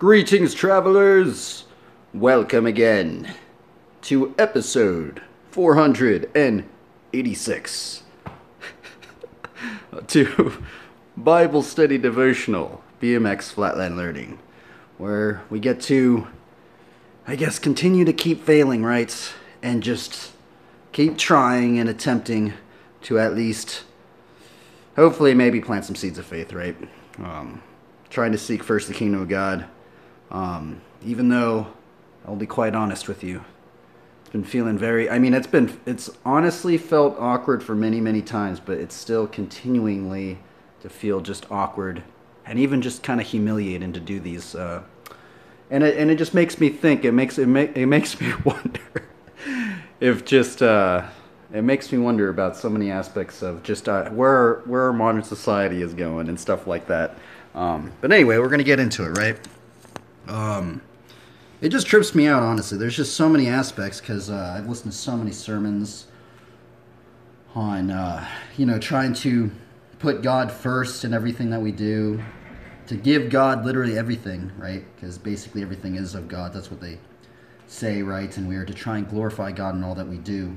Greetings, travelers! Welcome again to episode 486 to Bible Study Devotional BMX Flatland Learning, where we get to, I guess, continue to keep failing, right? And just keep trying and attempting to at least, hopefully, maybe plant some seeds of faith, right? Trying to seek first the kingdom of God. Even though, I'll be quite honest with you, it's been feeling very, it's honestly felt awkward for many, many times, but it's still continuingly to feel just awkward and even just kind of humiliating to do these. And it just makes me think, it makes me wonder if just, it makes me wonder about so many aspects of just where modern society is going and stuff like that. But anyway, we're going to get into it, right? It just trips me out, honestly. There's just so many aspects, because I've listened to so many sermons on, you know, trying to put God first in everything that we do, to give God literally everything, right? Because basically everything is of God. That's what they say, right? And we are to try and glorify God in all that we do.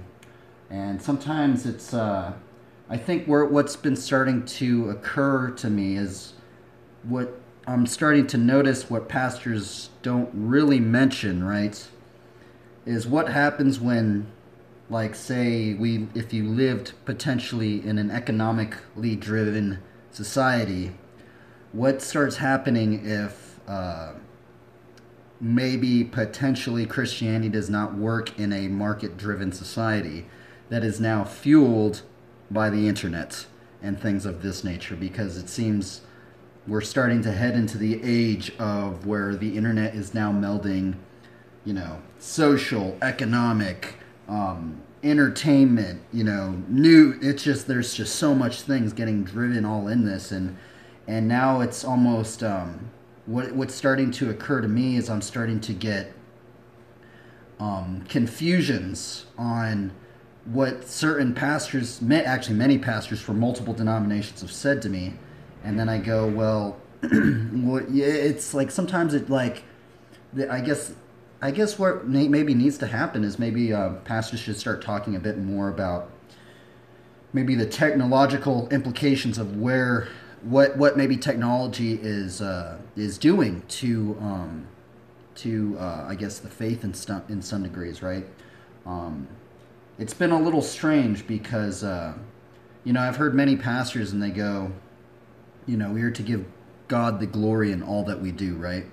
And sometimes it's, I think what's been starting to occur to me is what I'm starting to notice what pastors don't really mention, right, is what happens when, like, say, if you lived potentially in an economically driven society, what starts happening if maybe potentially Christianity does not work in a market-driven society that is now fueled by the internet and things of this nature, because it seems we're starting to head into the age of where the internet is now melding, you know, social, economic, entertainment, you know, new. It's just, there's just so much things getting driven all in this. And now it's almost, what's starting to occur to me is I'm starting to get, confusions on what certain pastors, actually many pastors from multiple denominations have said to me. And then I go, well, it's like sometimes it like, I guess what maybe needs to happen is maybe pastors should start talking a bit more about maybe the technological implications of where what maybe technology is doing to I guess the faith in some degrees, right? It's been a little strange because you know, I've heard many pastors and they go, you know, we are to give God the glory in all that we do, right?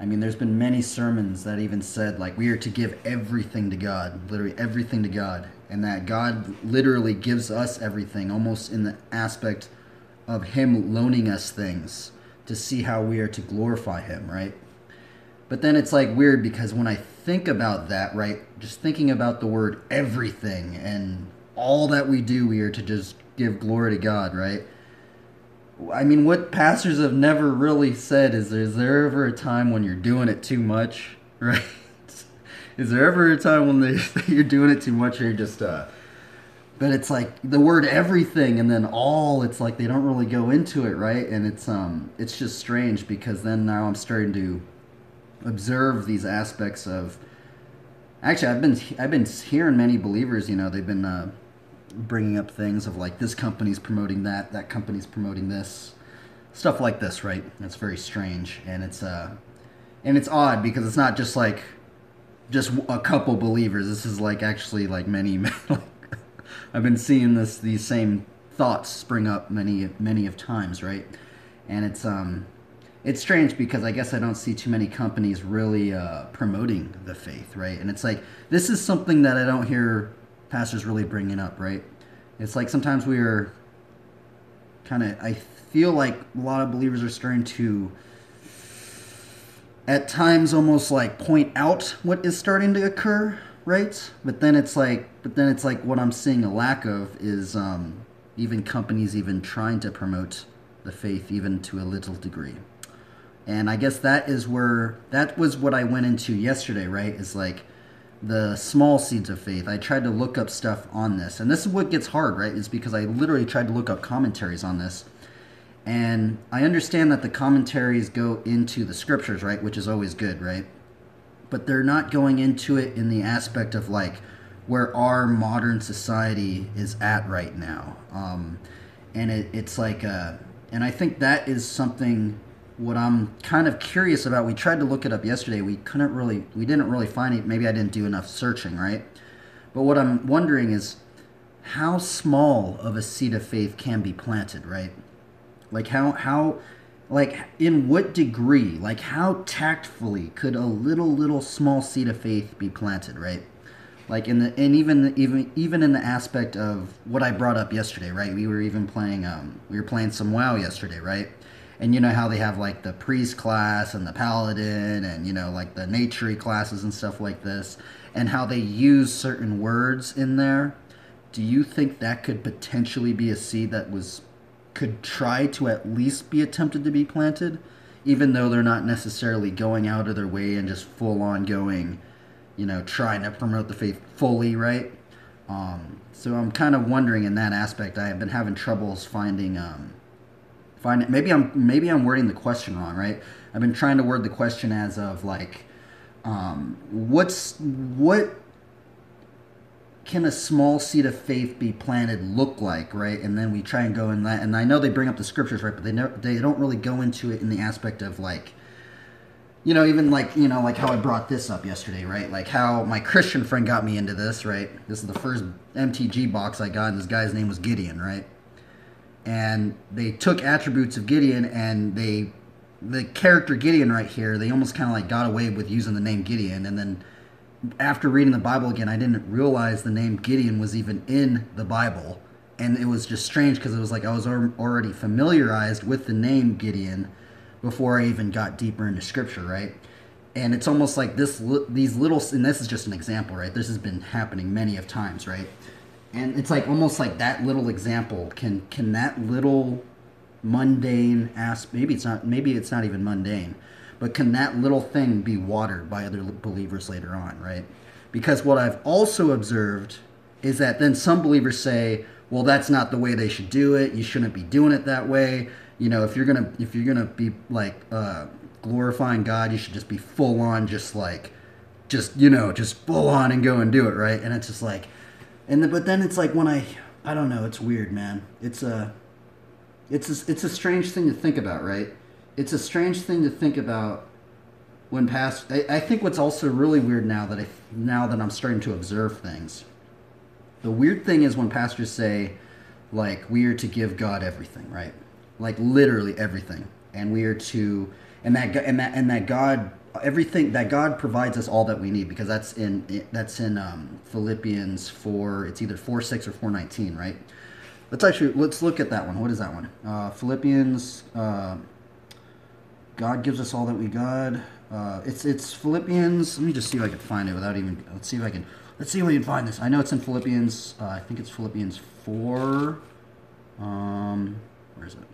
I mean, there's been many sermons that even said, like, we are to give everything to God, literally everything to God, and that God literally gives us everything, almost in the aspect of Him loaning us things to see how we are to glorify Him, right? But then it's, like, weird because when I think about that, right, just thinking about the word everything and all that we do, we are to just give glory to God, right? I mean, what pastors have never really said is there ever a time when you're doing it too much, right? Is there ever a time when you're doing it too much or you're just, but it's like the word everything and then all, it's like they don't really go into it, right? And it's just strange because then now I'm starting to observe these aspects of, actually, I've been hearing many believers, you know, they've been, bringing up things of like this company's promoting that, that company's promoting this, stuff like this, right? That's very strange, and it's odd because it's not just like just a couple believers. This is like actually like many. I've been seeing these same thoughts spring up many of times, right? And it's strange because I guess I don't see too many companies really promoting the faith, right? And it's like this is something that I don't hear pastors really bringing up, right? It's like sometimes we are kind of, I feel like a lot of believers are starting to at times almost like point out what is starting to occur, right? But then it's like what I'm seeing a lack of is even companies even trying to promote the faith even to a little degree. And I guess that was what I went into yesterday, right? Is like the small seeds of faith. I tried to look up stuff on this, and this is what gets hard, right? Is because I literally tried to look up commentaries on this, And I understand that the commentaries go into the scriptures, right, which is always good, right? But they're not going into it in the aspect of, like, where our modern society is at right now. And it's like, and I think that is something what I'm kind of curious about. We tried to look it up yesterday. We didn't really find it. Maybe I didn't do enough searching, right? But what I'm wondering is how small of a seed of faith can be planted, right? Like how, like in what degree, like how tactfully could a little small seed of faith be planted, right? Like in the, and even in the aspect of what I brought up yesterday, right? We were even playing, we were playing some WoW yesterday, right? And you know how they have like the priest class and the paladin and, you know, like the nature classes and stuff like this, and how they use certain words in there. Do you think that could potentially be a seed that could try to at least be attempted to be planted, even though they're not necessarily going out of their way and just full on going, you know, trying to promote the faith fully, right? So I'm kind of wondering in that aspect. I have been having troubles finding, maybe I'm wording the question wrong, right? I've been trying to word the question as of like, what can a small seed of faith be planted look like, right? And then we try and go in that, and I know they bring up the scriptures, right? But they don't really go into it in the aspect of like, you know, even like, you know, like how I brought this up yesterday, right? Like how my Christian friend got me into this, right? This is the first MTG box I got, and this guy's name was Gideon, right? And they took attributes of Gideon, and the character Gideon right here, they almost kind of like got away with using the name Gideon, and then after reading the Bible again, I didn't realize the name Gideon was even in the Bible. And it was just strange because it was like I was already familiarized with the name Gideon before I even got deeper into scripture, right? And it's almost like these little, and this is just an example, right? This has been happening many of times, right? And it's like almost like that little example, can that little mundane aspect, maybe it's not even mundane, but can that little thing be watered by other believers later on, right? Because what I've also observed is that then some believers say, well, that's not the way they should do it. You shouldn't be doing it that way. You know, if you're gonna be like glorifying God, you should just be full on, just full on and go and do it, right? And it's just like, but then it's like when I don't know, it's weird, man. It's a strange thing to think about, right? It's a strange thing to think about when past. I think what's also really weird now that I'm starting to observe things. The weird thing is when pastors say, like, we are to give God everything, right? Like literally everything, and we are to, and that God everything that God provides us all that we need, because that's in Philippians 4. It's either 4:6 or 4:19, right? Let's look at that one. What is that one? Philippians. God gives us all that we got. It's Philippians. Let me just see if I can find it without even. Let's see if we can find this. I know it's in Philippians. I think it's Philippians 4. Where is it?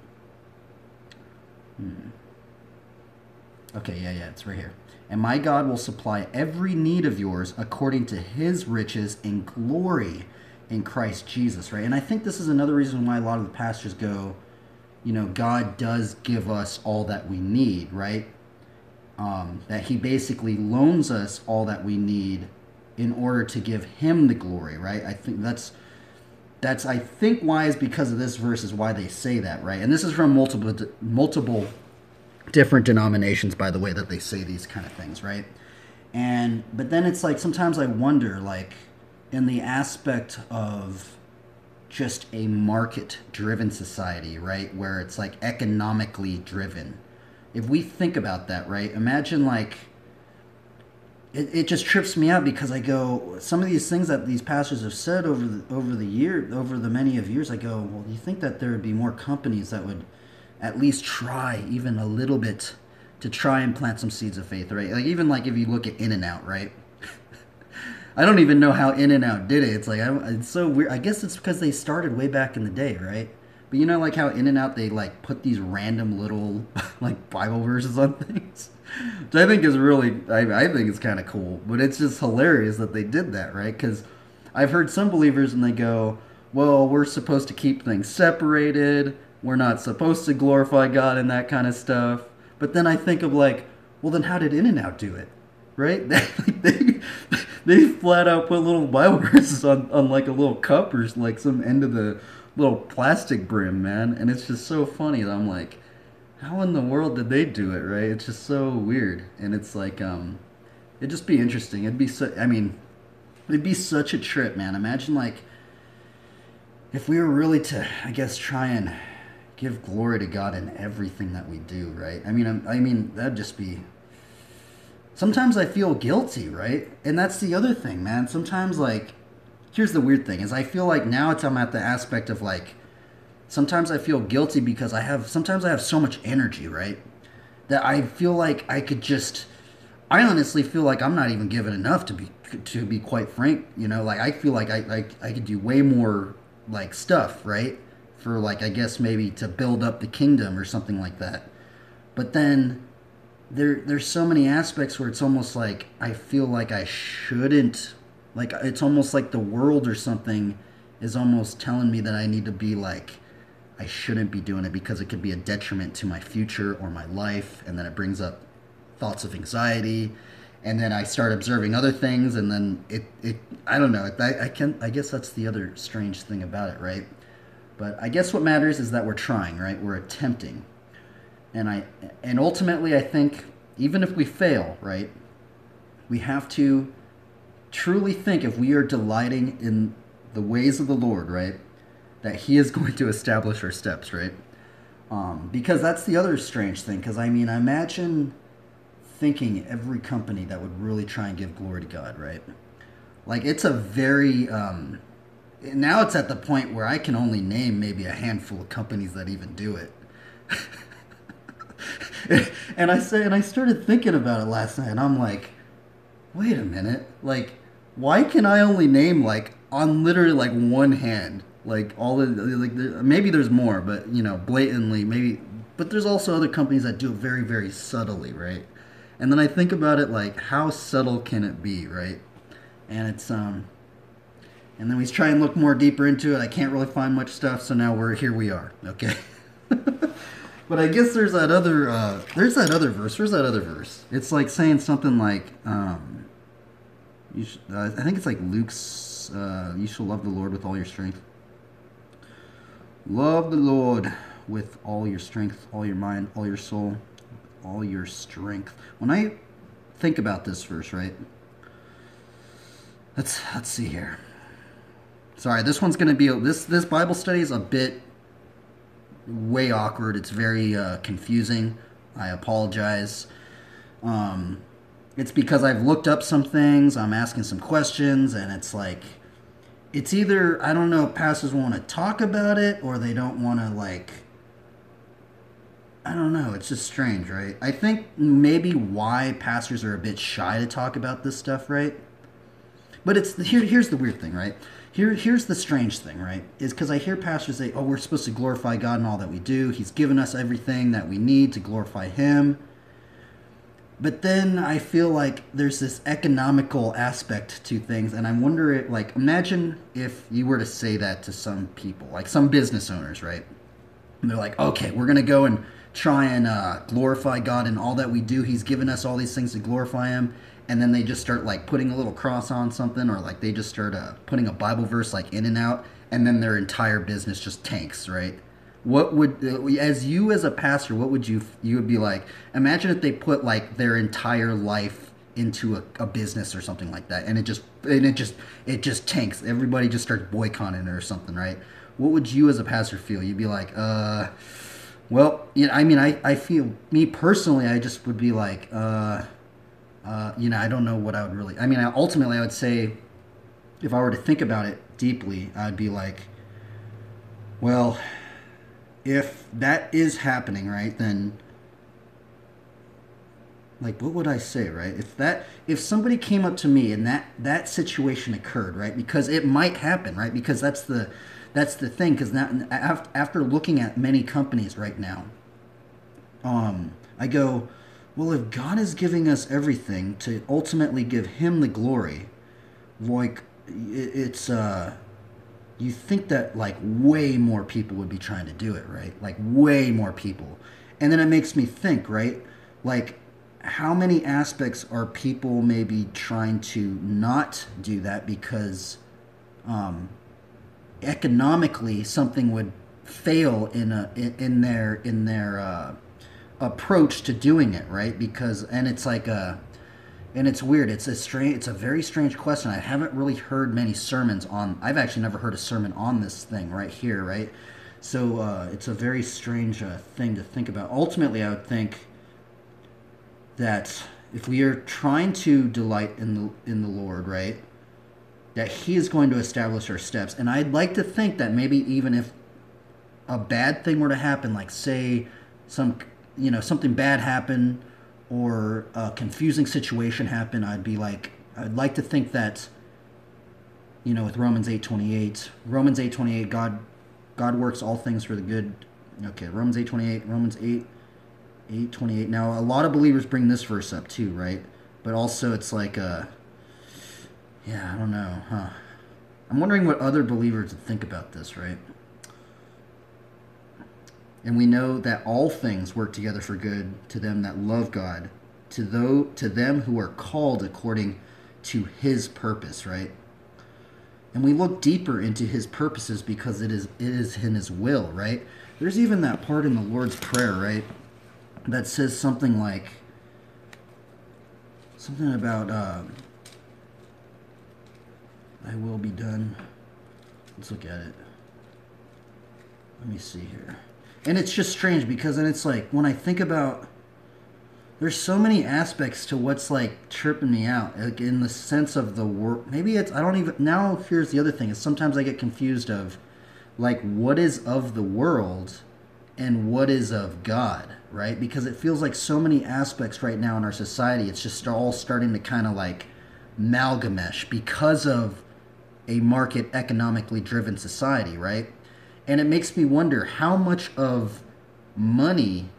Okay, yeah, it's right here. And my God will supply every need of yours according to His riches in glory in Christ Jesus, right? And I think this is another reason why a lot of the pastors go, you know, God does give us all that we need, right? That He basically loans us all that we need in order to give Him the glory, right? I think that's I think why is because of this verse is why they say that, right? And this is from multiple different denominations, by the way, that they say these kind of things, right? But then it's like sometimes I wonder, like, in the aspect of just a market-driven society, right, where it's, like, economically driven. If we think about that, right, imagine, like, it just trips me out because I go, some of these things that these pastors have said over the many years, I go, well, do you think that there would be more companies that would at least try even a little bit to try and plant some seeds of faith, right? Like, even, like, if you look at In-N-Out, right? I don't even know how In-N-Out did it. It's like, it's so weird. I guess it's because they started way back in the day, right? But you know, like how In-N-Out, they like put these random little like Bible verses on things, which I think is really, I think it's kind of cool, but it's just hilarious that they did that, right? Because I've heard some believers and they go, well, we're supposed to keep things separated. we're not supposed to glorify God and that kind of stuff. But then I think of like, well, then how did In-N-Out do it, right? they flat out put little Bible verses on like a little cup or like some end of the little plastic brim, man. And it's just so funny that I'm like, how in the world did they do it, right? It's just so weird. And it's like, it'd just be interesting. It'd be so, I mean, it'd be such a trip, man. Imagine like, if we were really to, I guess, try and give glory to God in everything that we do, right? I mean, I mean, that'd just be, sometimes I feel guilty, right? And that's the other thing, man. Sometimes, like, here's the weird thing, is I feel like now it's, I'm at the aspect of, like, sometimes I feel guilty because sometimes I have so much energy, right? That I feel like I could just, I honestly feel like I'm not even given enough, to be quite frank, you know? Like, I feel like I could do way more, like, stuff, right? For, like, I guess maybe to build up the kingdom or something like that. But then there's so many aspects where it's almost like I feel like I shouldn't, like, it's almost like the world or something is almost telling me that I need to be like, I shouldn't be doing it because it could be a detriment to my future or my life. And then it brings up thoughts of anxiety, and then I start observing other things, and then it I don't know, I guess that's the other strange thing about it, right? But I guess what matters is that we're trying, right? We're attempting. And ultimately, I think, even if we fail, right, we have to truly think, if we are delighting in the ways of the Lord, right, that He is going to establish our steps, right? Because that's the other strange thing, because, I mean, I imagine thinking every company that would really try and give glory to God, right? Like, it's a very... now it's at the point where I can only name maybe a handful of companies that even do it. And I started thinking about it last night, and I'm like, wait a minute, like, why can I only name, like, on literally, like, one hand, like, all the, like, maybe there's more, but, you know, blatantly, maybe, but there's also other companies that do it very, very subtly, right? And then I think about it, like, how subtle can it be, right? And it's, and then we try and look more deeper into it. I can't really find much stuff, so now here we are, okay? But I guess there's that other verse. It's like saying something like, I think it's like Luke's, you shall love the Lord with all your strength. Love the Lord with all your strength, all your mind, all your soul, all your strength. When I think about this verse, right? Let's see here. Sorry, this one's going to be, this Bible study is a bit way awkward. It's very confusing. I apologize. It's because I've looked up some things, I'm asking some questions, and it's like, it's either, I don't know if pastors want to talk about it, or they don't want to, like, I don't know. It's just strange, right? I think maybe why pastors are a bit shy to talk about this stuff, right? But it's, here's the weird thing, right? Here's the strange thing, right? Is because I hear pastors say, oh, we're supposed to glorify God in all that we do. He's given us everything that we need to glorify Him. But then I feel like there's this economical aspect to things, and I wonder, like, imagine if you were to say that to some people, like some business owners, right? And they're like, okay, we're going to go and try and glorify God in all that we do. He's given us all these things to glorify Him. And then they just start, like, putting a little cross on something, or, like, they just start putting a Bible verse, like, In-N-Out, and then their entire business just tanks, right? What would, as a pastor, what would you would be like, imagine if they put, like, their entire life into a business or something like that, and it just tanks. Everybody just starts boycotting it or something, right? What would you as a pastor feel? You'd be like, well, you know, I mean, I feel, me personally, I just would be like, you know, I don't know what I would really... I mean, ultimately, I would say, if I were to think about it deeply, I'd be like, well, if that is happening, right, then, like, what would I say, right? If somebody came up to me and that situation occurred, right, because it might happen, right, because that's the thing, because after looking at many companies right now, I go... well, if God is giving us everything to ultimately give Him the glory, like, it's, you think that like way more people would be trying to do it, right? Like way more people. And then it makes me think, right? Like how many aspects are people maybe trying to not do that because economically something would fail in their approach to doing it, right? Because, and it's like a, and it's weird. It's a strange, it's a very strange question. I haven't really heard many sermons on, I've actually never heard a sermon on this thing right here, right? So it's a very strange thing to think about. Ultimately, I would think that if we are trying to delight in the Lord, right, that he is going to establish our steps. And I'd like to think that maybe even if a bad thing were to happen, like say some, you know, something bad happened, or a confusing situation happen, I'd be like, I'd like to think that, you know, with Romans 8:28, God works all things for the good. Okay, Romans 8:28. Now, a lot of believers bring this verse up too, right? But also it's like, yeah, I don't know, huh? I'm wondering what other believers would think about this, right? And we know that all things work together for good to them that love God, to them who are called according to his purpose, right? And we look deeper into his purposes because it is in his will, right? There's even that part in the Lord's Prayer, right, that says something like, something about, thy will be done. Let's look at it. Let me see here. And it's just strange because then it's like, when I think about, there's so many aspects to what's like tripping me out, like in the sense of the work. Maybe it's, I don't even, now here's the other thing, is sometimes I get confused of like what is of the world and what is of God, right? Because it feels like so many aspects right now in our society, it's just all starting to kind of like amalgamesh because of a market economically driven society, right? And it makes me wonder how much of money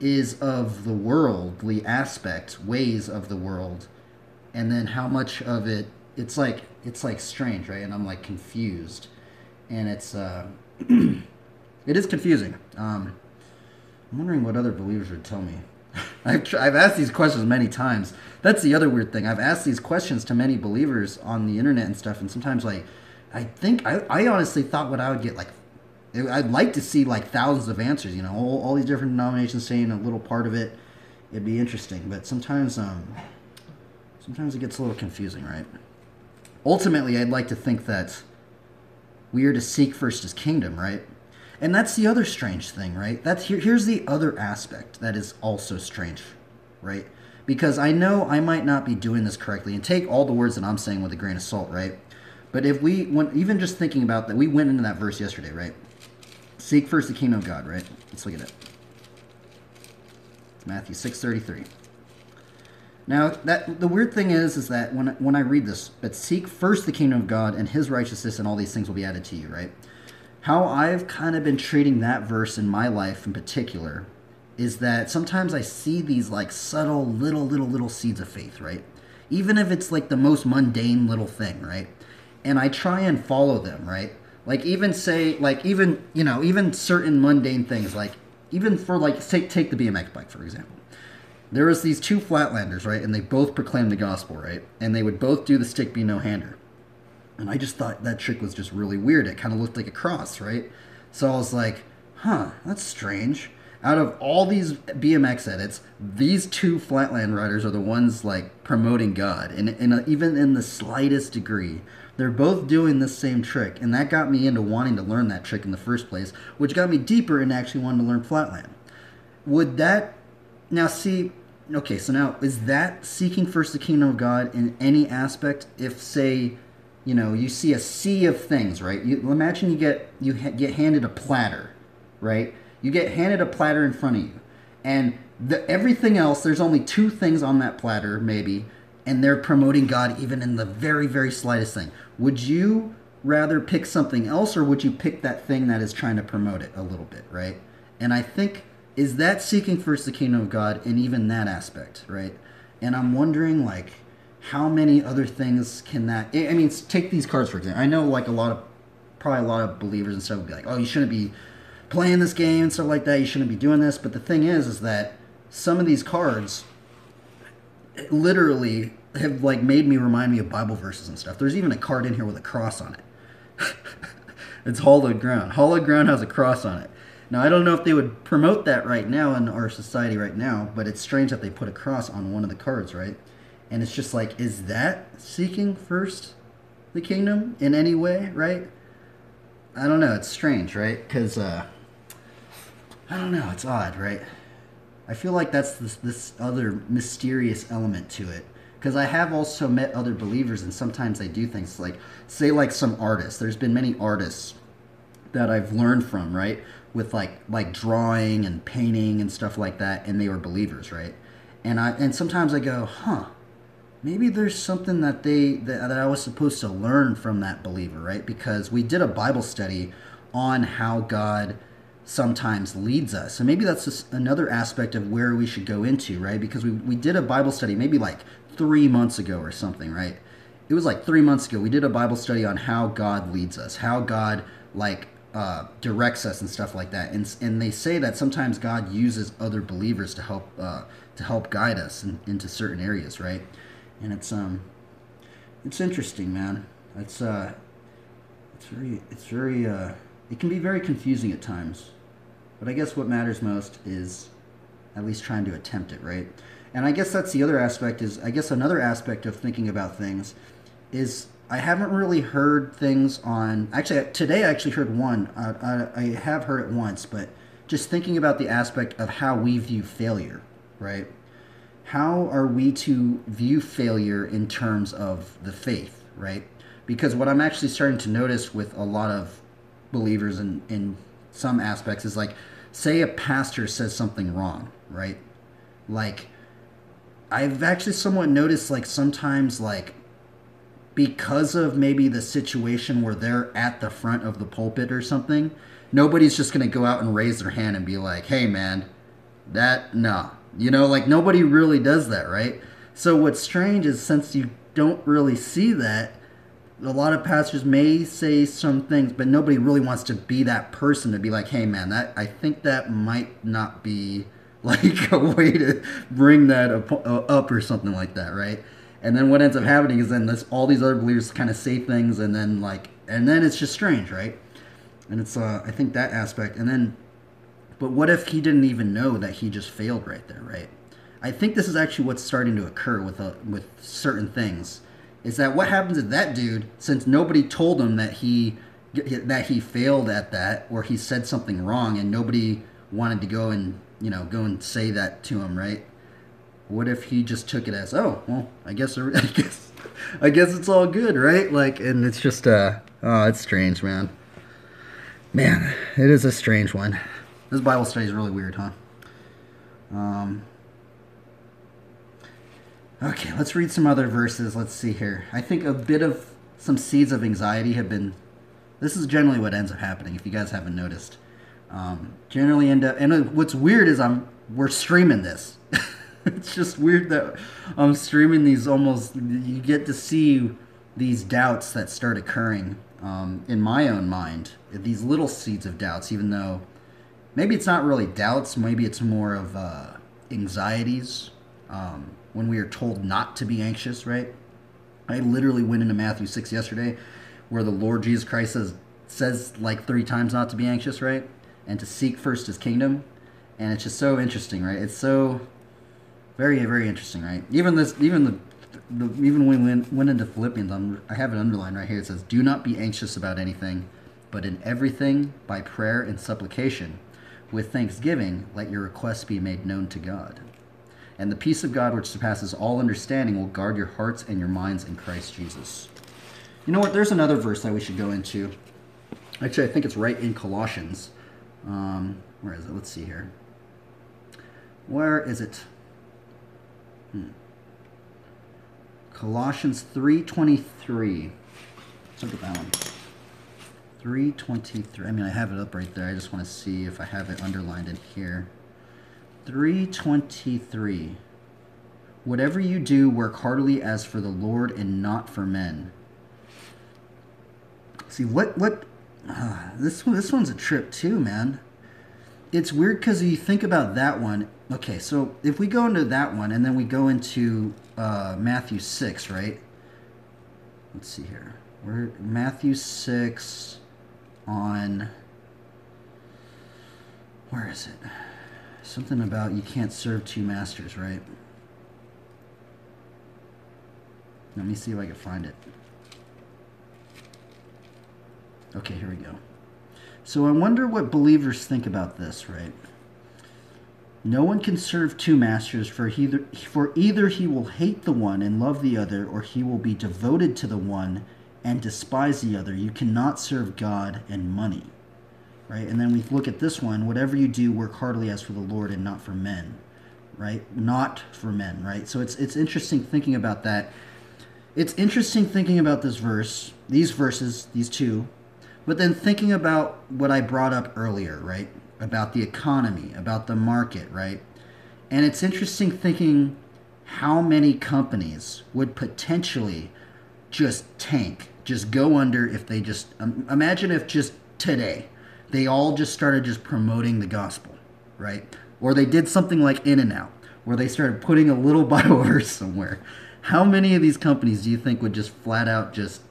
is of the worldly aspect, ways of the world, and then how much of it, it's like strange, right? And I'm like confused. And it's, it is confusing. I'm wondering what other believers would tell me. I've asked these questions many times. That's the other weird thing. I've asked these questions to many believers on the internet and stuff, and sometimes like, I think, I honestly thought what I would get like, I'd like to see like thousands of answers, you know, all these different denominations saying a little part of it. It'd be interesting, but sometimes sometimes it gets a little confusing, right? Ultimately, I'd like to think that we are to seek first his kingdom, right? And that's the other strange thing, right? That's here's the other aspect that is also strange, right? Because I know I might not be doing this correctly, and take all the words that I'm saying with a grain of salt, right? But if we, even just thinking about that, we went into that verse yesterday, right? Seek first the kingdom of God, right? Let's look at it. It's Matthew 6:33. Now, the weird thing is that when I read this, but seek first the kingdom of God and his righteousness and all these things will be added to you, right? How I've kind of been treating that verse in my life in particular is that sometimes I see these like subtle little seeds of faith, right? Even if it's like the most mundane little thing, right? And I try and follow them, right? Like even say, like even, you know, even certain mundane things, like even for like, take the BMX bike, for example. There was these two Flatlanders, right? And they both proclaimed the gospel, right? And they would both do the stick be no hander. And I just thought that trick was just really weird. It kind of looked like a cross, right? So I was like, huh, that's strange. Out of all these BMX edits, these two Flatland riders are the ones like promoting God. And even in the slightest degree, they're both doing this same trick, and that got me into wanting to learn that trick in the first place, which got me deeper in actually wanting to learn Flatland. Would that... Now, see... Okay, so now, is that seeking first the kingdom of God in any aspect? If, say, you know, you see a sea of things, right? You imagine you get handed a platter, right? You get handed a platter in front of you, and everything else, there's only two things on that platter, maybe, and they're promoting God even in the very, very slightest thing. Would you rather pick something else, or would you pick that thing that is trying to promote it a little bit, right? And I think, is that seeking first the kingdom of God in even that aspect, right? And I'm wondering, like, how many other things can that... I mean, take these cards, for example. I know, like, a lot of probably a lot of believers and stuff would be like, oh, you shouldn't be playing this game and stuff like that. You shouldn't be doing this. But the thing is that some of these cards literally have like made me remind me of Bible verses and stuff. There's even a card in here with a cross on it. It's Hallowed Ground. Hallowed Ground has a cross on it. Now, I don't know if they would promote that right now in our society right now, but it's strange that they put a cross on one of the cards, right? And it's just like, is that seeking first the kingdom in any way, right? I don't know. It's strange, right? Because, I don't know. It's odd, right? I feel like that's this other mysterious element to it. Because I have also met other believers, and sometimes they do things like, say, like some artists. There's been many artists that I've learned from, right, with like drawing and painting and stuff like that, and they were believers, right? And sometimes I go, huh, maybe there's something that that I was supposed to learn from that believer, right? Because we did a Bible study on how God sometimes leads us. So maybe that's just another aspect of where we should go into, right? Because we did a Bible study maybe like 3 months ago or something, right? It was like 3 months ago. We did a Bible study on how God leads us, how God directs us and stuff like that. And they say that sometimes God uses other believers to help guide us into certain areas, right? And it's interesting, man. It's very it can be very confusing at times. But I guess what matters most is at least trying to attempt it, right? And I guess that's the other aspect is, I guess another aspect of thinking about things is I haven't really heard things on, actually, today I actually heard one. I have heard it once, but just thinking about the aspect of how we view failure, right? How are we to view failure in terms of the faith, right? Because what I'm actually starting to notice with a lot of believers in some aspects is like, say a pastor says something wrong, right? Like, I've actually somewhat noticed like sometimes like because of maybe the situation where they're at the front of the pulpit or something, nobody's just going to go out and raise their hand and be like, hey man, that, nah. You know, like nobody really does that, right? So what's strange is since you don't really see that, a lot of pastors may say some things, but nobody really wants to be that person to be like, hey man, that I think that might not be like a way to bring that up or something like that, right? And then what ends up happening is then all these other believers kind of say things, and then it's just strange, right? And it's I think that aspect, and then, but what if he didn't even know that he just failed right there, right? I think this is actually what's starting to occur with certain things, is that what happens to that dude since nobody told him that he failed at that, or he said something wrong, and nobody wanted to go and, you know, go and say that to him, right? What if he just took it as, oh, well, I guess it's all good, right? Like, and it's just, oh, it's strange, man. Man, it is a strange one. This Bible study is really weird, huh? Okay, let's read some other verses. Let's see here. I think a bit of some seeds of anxiety have been, this is generally what ends up happening, if you guys haven't noticed. Generally end up, and what's weird is we're streaming this. It's just weird that I'm streaming these. Almost you get to see these doubts that start occurring in my own mind, these little seeds of doubts, even though maybe it's not really doubts, maybe it's more of anxieties, when we are told not to be anxious, right? I literally went into Matthew 6 yesterday where the Lord Jesus Christ says like 3 times not to be anxious, right? And to seek first his kingdom. And it's just so interesting, right? It's so very, very interesting, right? Even when we went into Philippians, I have it underlined right here. It says, do not be anxious about anything, but in everything by prayer and supplication. With thanksgiving, let your requests be made known to God. And the peace of God, which surpasses all understanding, will guard your hearts and your minds in Christ Jesus. You know what? There's another verse that we should go into. Actually, I think it's right in Colossians. Where is it? Let's see here. Where is it? Colossians 3:23. Let's look at that one. 3:23. I mean, I have it up right there. I just want to see if I have it underlined in here. 3:23. Whatever you do, work heartily as for the Lord and not for men. See, what This one's a trip too, man. It's weird because you think about that one. Okay, so if we go into that one and then we go into Matthew 6, right? Let's see here. We're Matthew 6 on... Where is it? Something about you can't serve two masters, right? Let me see if I can find it. Okay, here we go. So I wonder what believers think about this, right? No one can serve two masters, for either he will hate the one and love the other, or he will be devoted to the one and despise the other. You cannot serve God and money, right? And then we look at this one, whatever you do, work heartily as for the Lord and not for men, right? Not for men, right? So it's interesting thinking about that. It's interesting thinking about this verse, these verses, these two, but then thinking about what I brought up earlier, right? About the economy, about the market, right? And it's interesting thinking how many companies would potentially just tank, just go under if they just, imagine if just today, they all just started just promoting the gospel, right? Or they did something like In-N-Out, where they started putting a little Bible verse somewhere. How many of these companies do you think would just flat out just,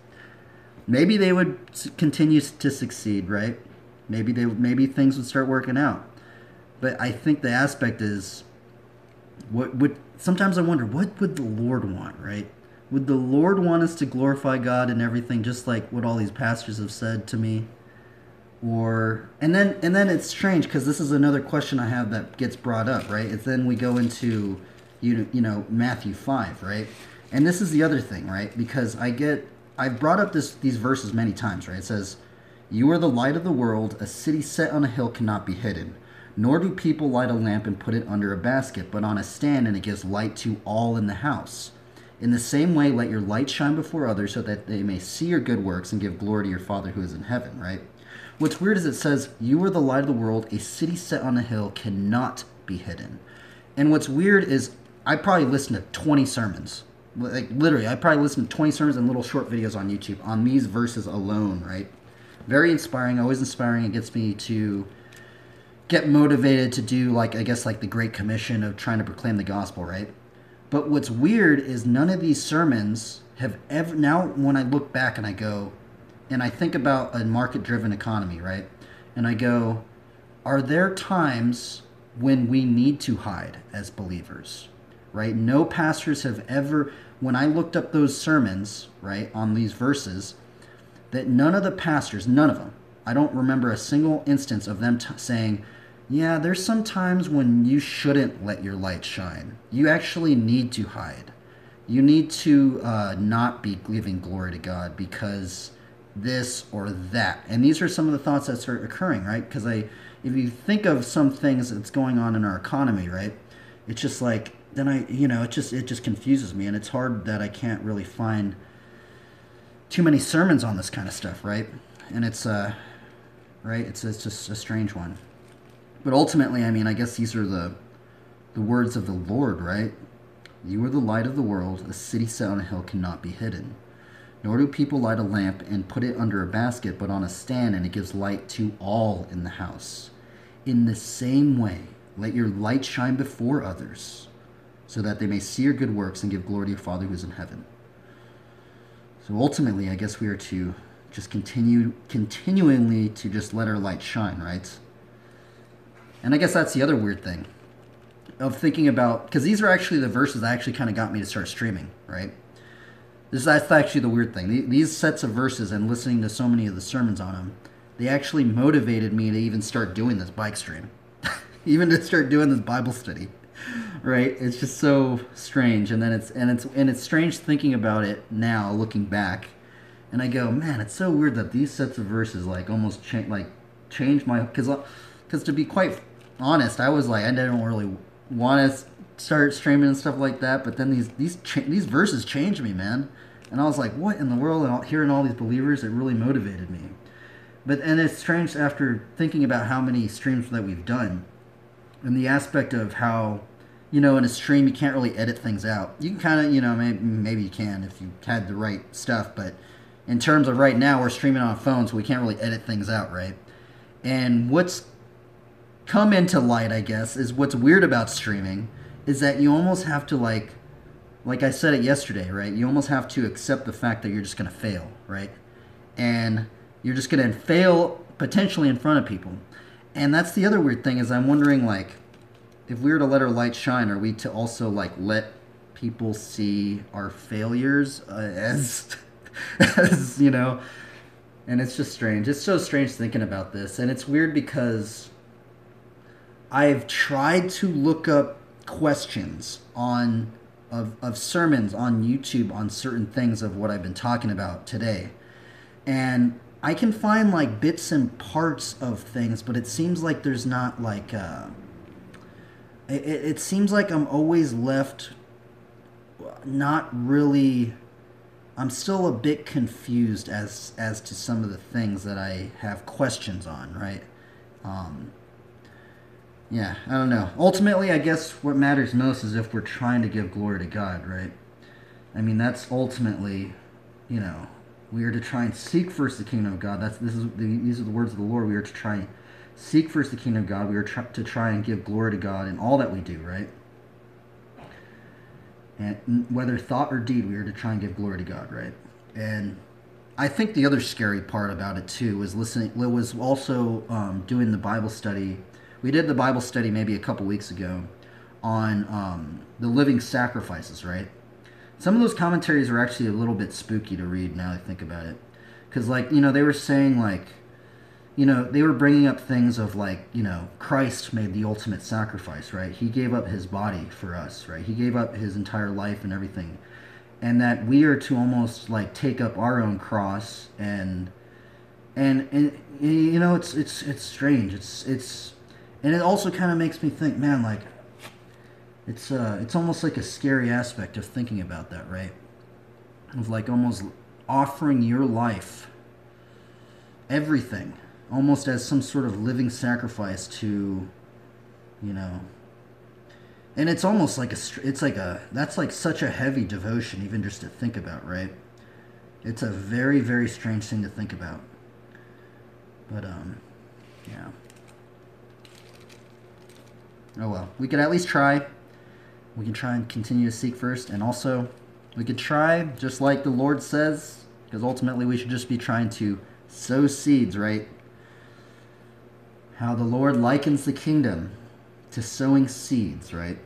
maybe they would continue to succeed, right? Maybe things would start working out. But I think the aspect is, what would, sometimes I wonder, what would the Lord want, right? Would the Lord want us to glorify God and everything, just like what all these pastors have said to me? Or, and then it's strange, because this is another question I have that gets brought up, right? It's then we go into, you know, Matthew 5, right? And this is the other thing, right? Because I've brought up these verses many times, right? It says, "You are the light of the world. A city set on a hill cannot be hidden. Nor do people light a lamp and put it under a basket, but on a stand, and it gives light to all in the house. In the same way, let your light shine before others, so that they may see your good works and give glory to your Father who is in heaven," right? What's weird is it says, "You are the light of the world. A city set on a hill cannot be hidden." And what's weird is I probably listened to 20 sermons. Like, literally, I probably listened to 20 sermons and little short videos on YouTube on these verses alone, right? Very inspiring, always inspiring. It gets me to get motivated to do, like, I guess, like the Great Commission of trying to proclaim the gospel, right? But what's weird is none of these sermons have ever, now when I look back and I go, and I think about a market-driven economy, right? And I go, are there times when we need to hide as believers, right? No pastors have ever, when I looked up those sermons, right, on these verses, that none of the pastors, none of them, I don't remember a single instance of them saying, yeah, there's some times when you shouldn't let your light shine. You actually need to hide. You need to not be giving glory to God because this or that. And these are some of the thoughts that start occurring, right? Because if you think of some things that's going on in our economy, right, it's just like, then it just confuses me. And it's hard that I can't really find too many sermons on this kind of stuff, right? And it's just a strange one. But ultimately, I mean, I guess these are the words of the Lord, right? "You are the light of the world. A city set on a hill cannot be hidden. Nor do people light a lamp and put it under a basket, but on a stand, and it gives light to all in the house. In the same way, let your light shine before others, so that they may see your good works and give glory to your Father who is in heaven." So ultimately, I guess we are to just continually to just let our light shine, right? And I guess that's the other weird thing of thinking about, because these are actually the verses that actually kind of got me to start streaming, right? That's actually the weird thing. These sets of verses and listening to so many of the sermons on them, they actually motivated me to even start doing this bike stream, even to start doing this Bible study, right? It's just so strange. And then it's strange thinking about it now, looking back, and I go, man, it's so weird that these sets of verses like almost changed my, because to be quite honest, I was like, I didn't really want to start streaming and stuff like that, but then these verses changed me, man. And I was like, what in the world? And hearing all these believers, it really motivated me. But and it's strange after thinking about how many streams that we've done, and the aspect of how, you know, in a stream, you can't really edit things out. You can kind of, you know, maybe you can if you had the right stuff, but in terms of right now we're streaming on a phone, so we can't really edit things out, right? And what's come into light, I guess, is what's weird about streaming is that you almost have to, like I said it yesterday, right? You almost have to accept the fact that you're just going to fail, right? And you're just going to fail potentially in front of people. And that's the other weird thing is I'm wondering, like, if we were to let our light shine, are we to also, like, let people see our failures as, you know? And it's just strange. It's so strange thinking about this. And it's weird because I've tried to look up questions on of sermons on YouTube on certain things of what I've been talking about today. And I can find, like, bits and parts of things, but it seems like there's not, like, it seems like I'm always left not really, I'm still a bit confused as to some of the things that I have questions on, right? Yeah, I don't know. Ultimately, I guess what matters most is if we're trying to give glory to God, right? I mean, that's ultimately, you know, we are to try and seek first the kingdom of God. These are the words of the Lord. We are to try and seek first the kingdom of God. We are to try and give glory to God in all that we do, right? And whether thought or deed, we are to try and give glory to God, right? And I think the other scary part about it too was listening. Was also doing the Bible study. We did the Bible study maybe a couple weeks ago on the living sacrifices, right? Some of those commentaries are actually a little bit spooky to read now that I think about it. Because, like, you know, they were saying, like, you know, they were bringing up things of, like, you know, Christ made the ultimate sacrifice, right? He gave up his body for us, right? He gave up his entire life and everything. And that we are to almost, like, take up our own cross and you know, it's strange. And it also kind of makes me think, man, like, it's almost like a scary aspect of thinking about that, right? Of, like, almost offering your life, everything, almost as some sort of living sacrifice to, you know. And it's almost like that's like such a heavy devotion even just to think about, right? It's a very, very strange thing to think about. But, yeah. Oh well, we could at least try. We can try and continue to seek first, and also we could try, just like the Lord says, because ultimately we should just be trying to sow seeds, right? How the Lord likens the kingdom to sowing seeds, right?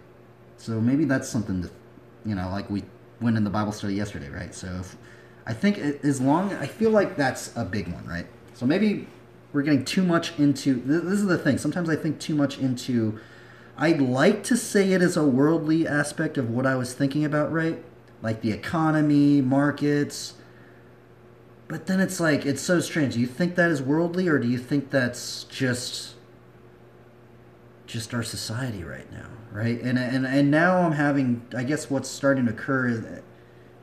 So maybe that's something that, you know, like we went in the Bible study yesterday, right? So I think I feel like that's a big one, right? So maybe we're getting too much into, this is the thing, sometimes I think too much into, I'd like to say it is a worldly aspect of what I was thinking about, right? Like the economy, markets. But then it's like, it's so strange. Do you think that is worldly, or do you think that's just our society right now, right? And now I'm having, I guess what's starting to occur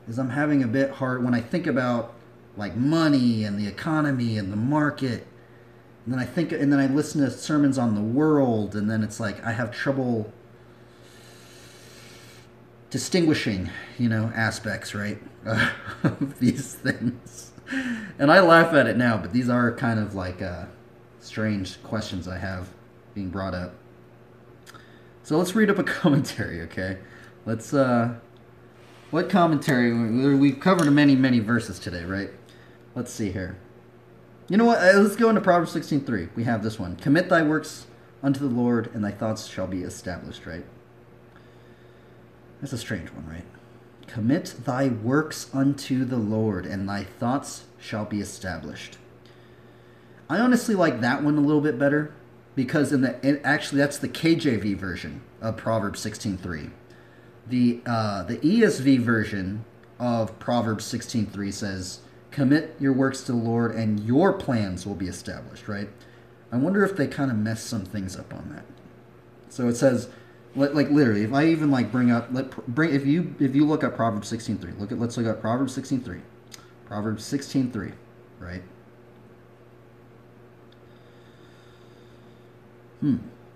is I'm having a bit hard when I think about, like, money and the economy and the market. And then I listen to sermons on the world, and then it's like I have trouble distinguishing, you know, aspects, right, of these things. And I laugh at it now, but these are kind of like strange questions I have being brought up. So let's read up a commentary, okay? Let's, what commentary? We've covered many, many verses today, right? Let's see here. You know what? Let's go into Proverbs 16:3. We have this one. Commit thy works unto the Lord, and thy thoughts shall be established, right? That's a strange one, right? Commit thy works unto the Lord, and thy thoughts shall be established. I honestly like that one a little bit better, because actually that's the KJV version of Proverbs 16:3. The ESV version of Proverbs 16:3 says, commit your works to the Lord, and your plans will be established, right? I wonder if they kind of mess some things up on that. So it says, like, literally, if I even, like, if you look up Proverbs 16:3, let's look up Proverbs 16:3. Proverbs 16:3, right?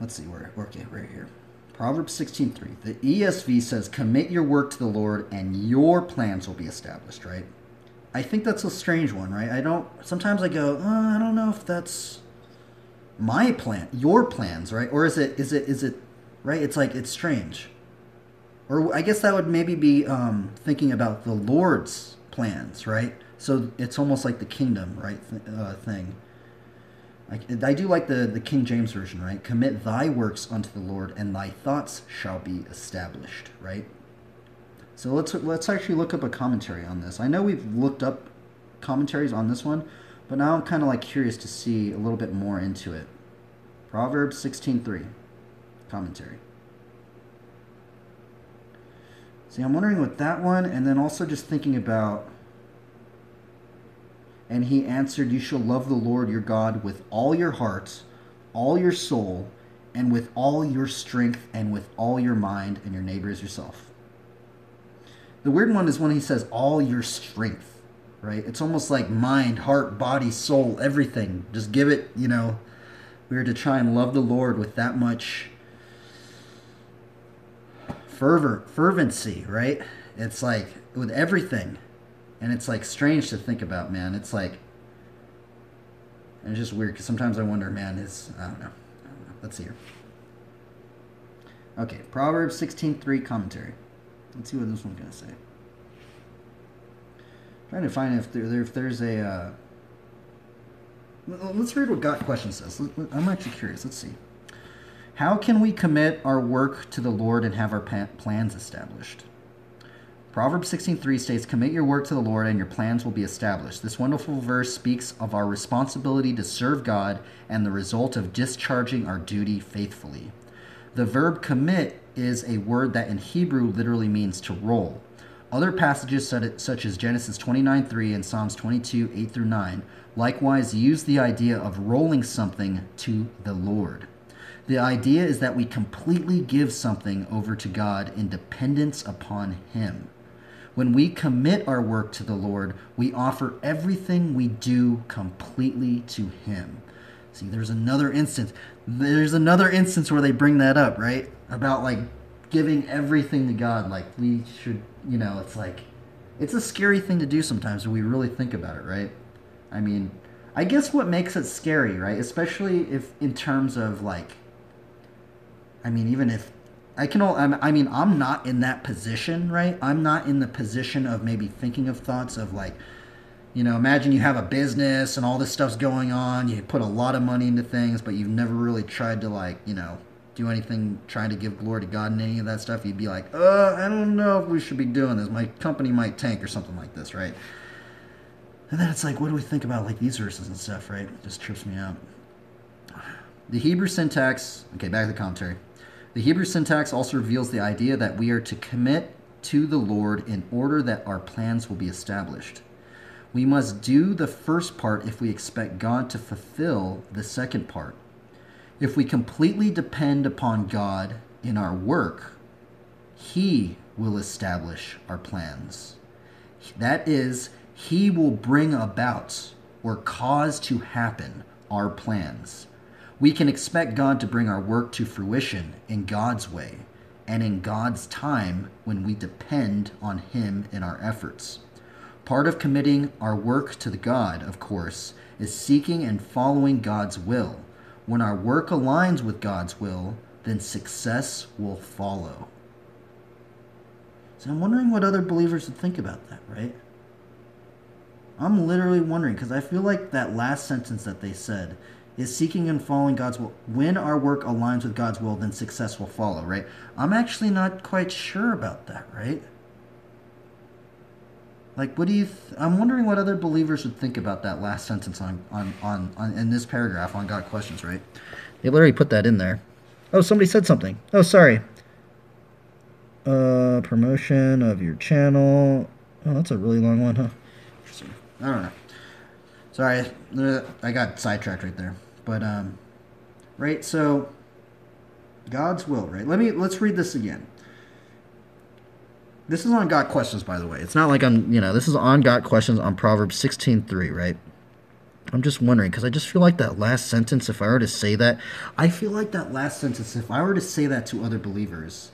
Let's see, okay, right here. Proverbs 16:3. The ESV says, commit your work to the Lord, and your plans will be established, right? I think that's a strange one, right? Sometimes I go, I don't know if that's my plan, your plans, right? Or is it, right? It's like, it's strange. Or I guess that would maybe be thinking about the Lord's plans, right? So it's almost like the kingdom, right, thing. I do like the King James Version, right? Commit thy works unto the Lord, and thy thoughts shall be established, right? So let's actually look up a commentary on this. I know we've looked up commentaries on this one, but now I'm kind of like curious to see a little bit more into it. Proverbs 16:3, commentary. See, I'm wondering with that one, and then also just thinking about, and he answered, you shall love the Lord your God with all your heart, all your soul, and with all your strength, and with all your mind, and your neighbor as yourself. The weird one is when he says all your strength, right? It's almost like mind, heart, body, soul, everything. Just give it, you know, we were to try and love the Lord with that much fervency, right? It's like with everything. And it's like strange to think about, man. It's like, and it's just weird because sometimes I wonder, man, I don't know. Let's see here. Okay, Proverbs 16:3 commentary. Let's see what this one's gonna say. I'm trying to find if there's a. Let's read what God question says. I'm actually curious. Let's see. How can we commit our work to the Lord and have our plans established? Proverbs 16:3 states, commit your work to the Lord and your plans will be established. This wonderful verse speaks of our responsibility to serve God and the result of discharging our duty faithfully. The verb commit is a word that in Hebrew literally means to roll. Other passages such as Genesis 29:3 and Psalms 22:8-9 likewise use the idea of rolling something to the Lord. The idea is that we completely give something over to God in dependence upon Him. When we commit our work to the Lord, we offer everything we do completely to Him. See, there's another instance. There's another instance where they bring that up, right? About, like, giving everything to God. Like, we should, you know, it's like, it's a scary thing to do sometimes when we really think about it, right? I mean, I guess what makes it scary, right? Especially if in terms of, like, I mean, even if I'm not in that position, right? I'm not in the position of maybe thinking of thoughts of like, you know, imagine you have a business and all this stuff's going on. You put a lot of money into things, but you've never really tried to like, you know, do anything, trying to give glory to God and any of that stuff. You'd be like, I don't know if we should be doing this. My company might tank or something like this, right? And then it's like, what do we think about like these verses and stuff, right? It just trips me out. The Hebrew syntax, okay, back to the commentary. The Hebrew syntax also reveals the idea that we are to commit to the Lord in order that our plans will be established. We must do the first part if we expect God to fulfill the second part. If we completely depend upon God in our work, He will establish our plans. That is, He will bring about or cause to happen our plans. We can expect God to bring our work to fruition in God's way and in God's time when we depend on Him in our efforts. Part of committing our work to God, of course, is seeking and following God's will. When our work aligns with God's will, then success will follow. So I'm wondering what other believers would think about that, right? I'm literally wondering, because I feel like that last sentence that they said is seeking and following God's will. When our work aligns with God's will, then success will follow, right? I'm actually not quite sure about that, right? Like, what do you... I'm wondering what other believers would think about that last sentence in this paragraph on God questions, right? They literally put that in there. Oh, somebody said something. Oh, sorry. Promotion of your channel. Oh, that's a really long one, huh? Interesting. I don't know. Sorry, I got sidetracked right there. But, right, so God's will, right? Let's read this again. This is on God questions, by the way. It's not like I'm, you know, this is on God questions on Proverbs 16:3, right? I'm just wondering, because I just feel like that last sentence, if I were to say that, to other believers,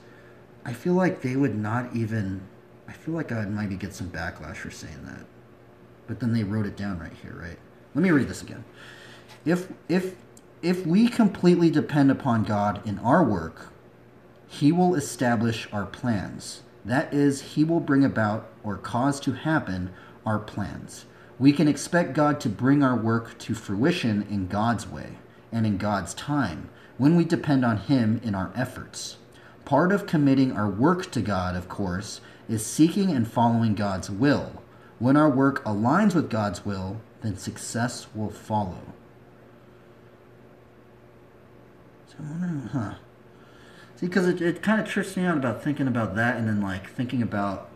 I feel like they would not even, I feel like I might get some backlash for saying that. but then they wrote it down right here, right? Let me read this again. If we completely depend upon God in our work, he will establish our plans. That is, he will bring about or cause to happen our plans. We can expect God to bring our work to fruition in God's way and in God's time when we depend on him in our efforts. Part of committing our work to God, of course, is seeking and following God's will. When our work aligns with God's will, then success will follow. I wonder, huh? See, because it kind of trips me out about thinking about that, and then like thinking about,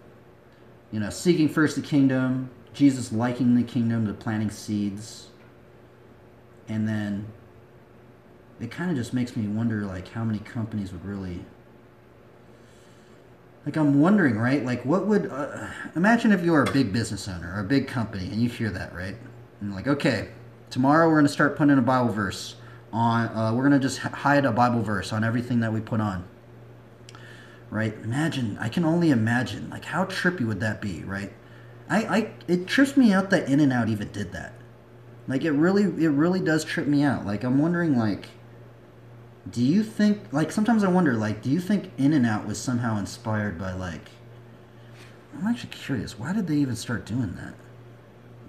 you know, seeking first the kingdom, Jesus liking the kingdom, the planting seeds, and then it kind of just makes me wonder, like, how many companies would really, like, I'm wondering, right? Like, what would imagine if you are a big business owner or a big company, and you hear that, right? And like, okay, tomorrow we're gonna start putting in a Bible verse. We're going to just hide a Bible verse on everything that we put on, right? Imagine, I can only imagine, like, how trippy would that be, right? It trips me out that In-N-Out even did that. Like, it really does trip me out. Like, I'm wondering, like, do you think, like, sometimes I wonder, like, do you think In-N-Out was somehow inspired by, like, I'm actually curious, why did they even start doing that?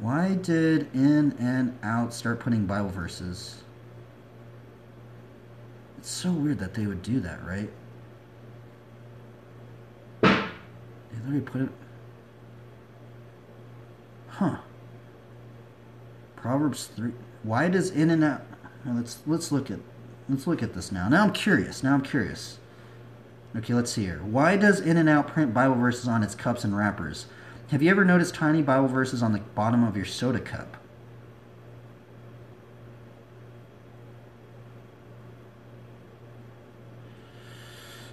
Why did In-N-Out start putting Bible verses? It's so weird that they would do that, right? They literally put it... Huh. Proverbs 3... Why does In-N-Out... Let's look at this now. Now I'm curious. Okay, let's see here. Why does In-N-Out print Bible verses on its cups and wrappers? Have you ever noticed tiny Bible verses on the bottom of your soda cup?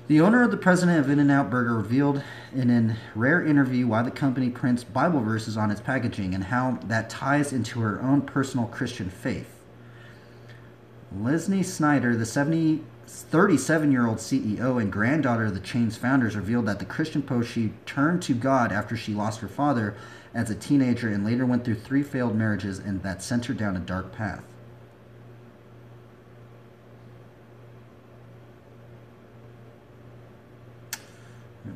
The owner of the president of In-N-Out Burger revealed in a rare interview why the company prints Bible verses on its packaging and how that ties into her own personal Christian faith. Leslie Snyder, the 37-year-old CEO and granddaughter of the chain's founders, revealed that the Christian post she turned to God after she lost her father as a teenager and later went through 3 failed marriages and that sent her down a dark path.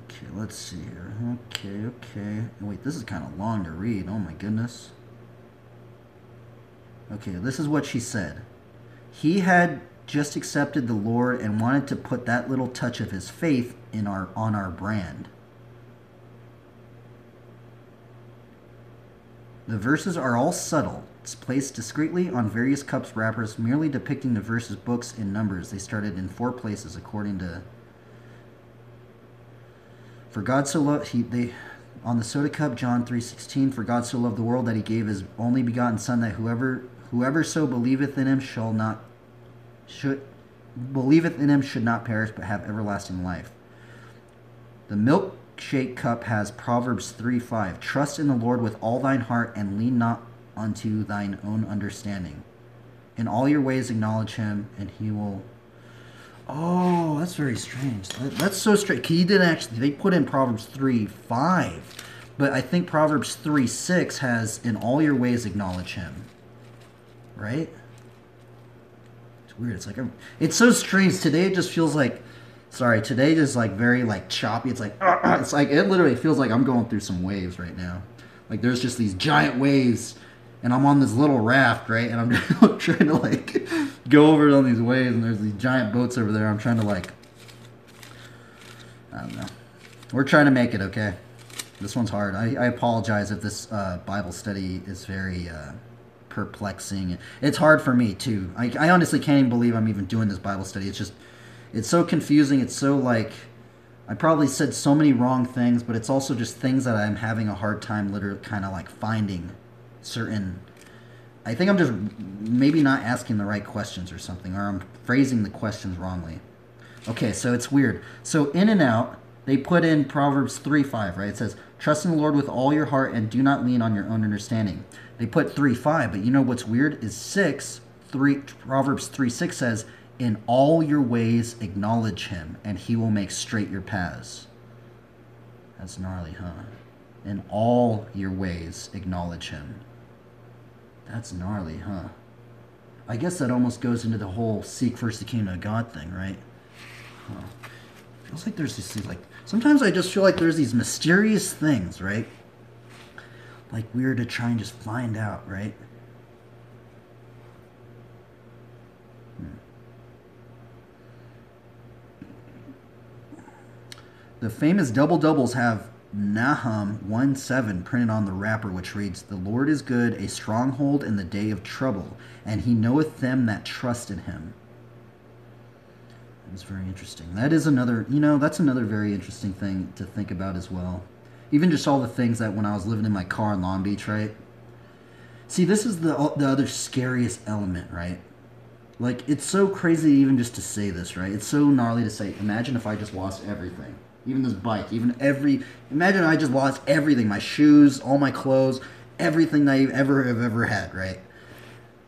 Okay, let's see here. Okay. Wait, this is kind of long to read. Oh my goodness. Okay, this is what she said. He had just accepted the Lord and wanted to put that little touch of his faith in on our brand. The verses are all subtle. It's placed discreetly on various cups wrappers, merely depicting the verses, books, and numbers. They started in 4 places, according to... For God so loved, on the soda cup, John 3:16, for God so loved the world that he gave his only begotten son, that whoever so believeth in him should not perish, but have everlasting life. The milkshake cup has Proverbs 3:5, trust in the Lord with all thine heart and lean not unto thine own understanding. In all your ways acknowledge him, and he will... Oh, that's very strange. That's so strange. He didn't actually... They put in Proverbs 3:5. But I think Proverbs 3:6 has, in all your ways acknowledge him. Right? It's weird. It's like... It's so strange. Today it just feels like... Sorry, today is like very like choppy. It's like... It's like... It literally feels like I'm going through some waves right now. Like there's just these giant waves... And I'm on this little raft, right? And I'm trying to, like, go over on these waves. And there's these giant boats over there. I'm trying to, like, I don't know. We're trying to make it, okay? This one's hard. I apologize if this Bible study is very perplexing. It's hard for me, too. I honestly can't even believe I'm even doing this Bible study. It's just, it's so confusing. It's so, like, I probably said so many wrong things. But it's also just things that I'm having a hard time literally kind of, like, finding. Certain, I think I'm just maybe not asking the right questions or something, or I'm phrasing the questions wrongly. Okay, so it's weird. So In-N-Out, they put in Proverbs 3:5, right? It says, trust in the Lord with all your heart and do not lean on your own understanding. They put 3:5, but you know what's weird is Proverbs 3:6 says, in all your ways acknowledge him and he will make straight your paths. That's gnarly, huh? In all your ways, acknowledge him. That's gnarly, huh? I guess that almost goes into the whole seek first the kingdom of God thing, right? Huh. Feels like there's these, like, sometimes I just feel like there's these mysterious things, right? Like we were to try and just find out, right? The famous double doubles have Nahum 1:7 printed on the wrapper, which reads, "The Lord is good, a stronghold in the day of trouble, and he knoweth them that trust in him." That's very interesting. That is another, you know, that's another very interesting thing to think about as well. Even just all the things that when I was living in my car in Long Beach, right? See, this is the other scariest element, right? Like, it's so crazy even just to say this, right? It's so gnarly to say, imagine if I just lost everything. Even this bike, even every... Imagine I just lost everything. My shoes, all my clothes, everything that I ever have ever had, right?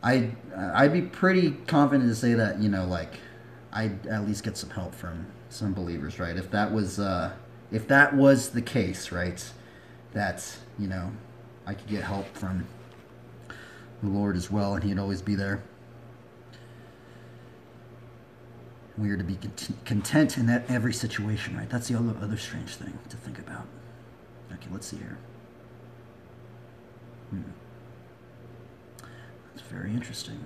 I'd be pretty confident to say that, you know, like, I'd at least get some help from some believers, right? If that was the case, right, that, you know, I could get help from the Lord as well, and he'd always be there. We are to be content in that every situation, right? That's the other strange thing to think about. Okay, let's see here. That's very interesting.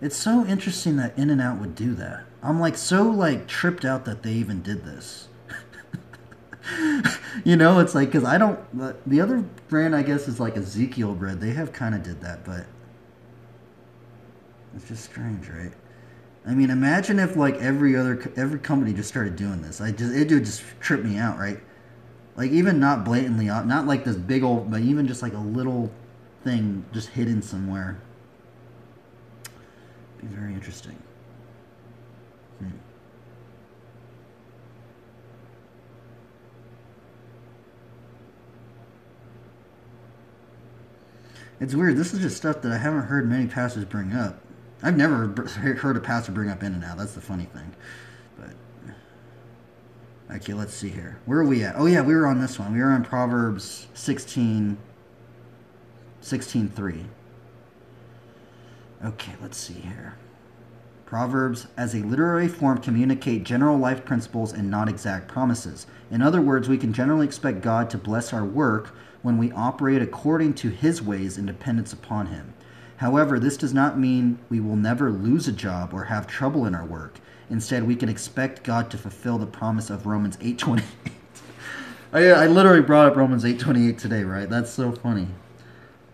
It's so interesting that In-N-Out would do that. I'm like so like tripped out that they even did this. You know, it's like, because I don't, the other brand I guess is like Ezekiel Bread. They have kind of did that, but it's just strange, right? I mean, imagine if like every company just started doing this. It would just trip me out, right? Like even not blatantly, not like this big old, but even just like a little thing just hidden somewhere. It'd be very interesting. It's weird. This is just stuff that I haven't heard many pastors bring up. I've never heard a pastor bring up In-N-Out. That's the funny thing. But okay, let's see here. Where are we at? Oh yeah, we were on this one. We were on Proverbs 16:3. Okay, let's see here. Proverbs, as a literary form, communicate general life principles and not exact promises. In other words, we can generally expect God to bless our work when we operate according to his ways in dependence upon him. However, this does not mean we will never lose a job or have trouble in our work. Instead, we can expect God to fulfill the promise of Romans 8:28. I literally brought up Romans 8:28 today, right? That's so funny.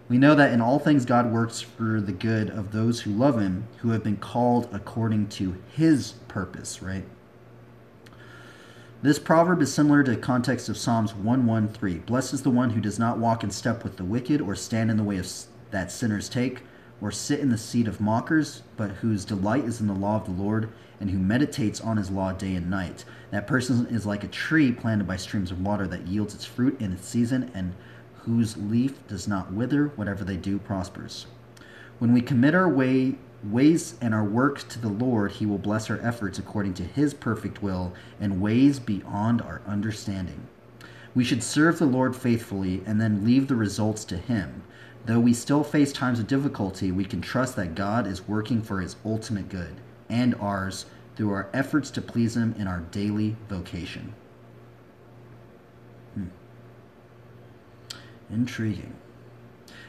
We know that in all things God works for the good of those who love him, who have been called according to his purpose, right? This proverb is similar to the context of Psalms 1:1-3. Blessed is the one who does not walk in step with the wicked or stand in the way of that sinners take, or sit in the seat of mockers, but whose delight is in the law of the Lord, and who meditates on his law day and night. That person is like a tree planted by streams of water that yields its fruit in its season, and whose leaf does not wither. Whatever they do prospers. When we commit our ways and our work to the Lord, he will bless our efforts according to his perfect will in ways beyond our understanding. We should serve the Lord faithfully and then leave the results to him. Though we still face times of difficulty, we can trust that God is working for his ultimate good and ours through our efforts to please him in our daily vocation. Intriguing.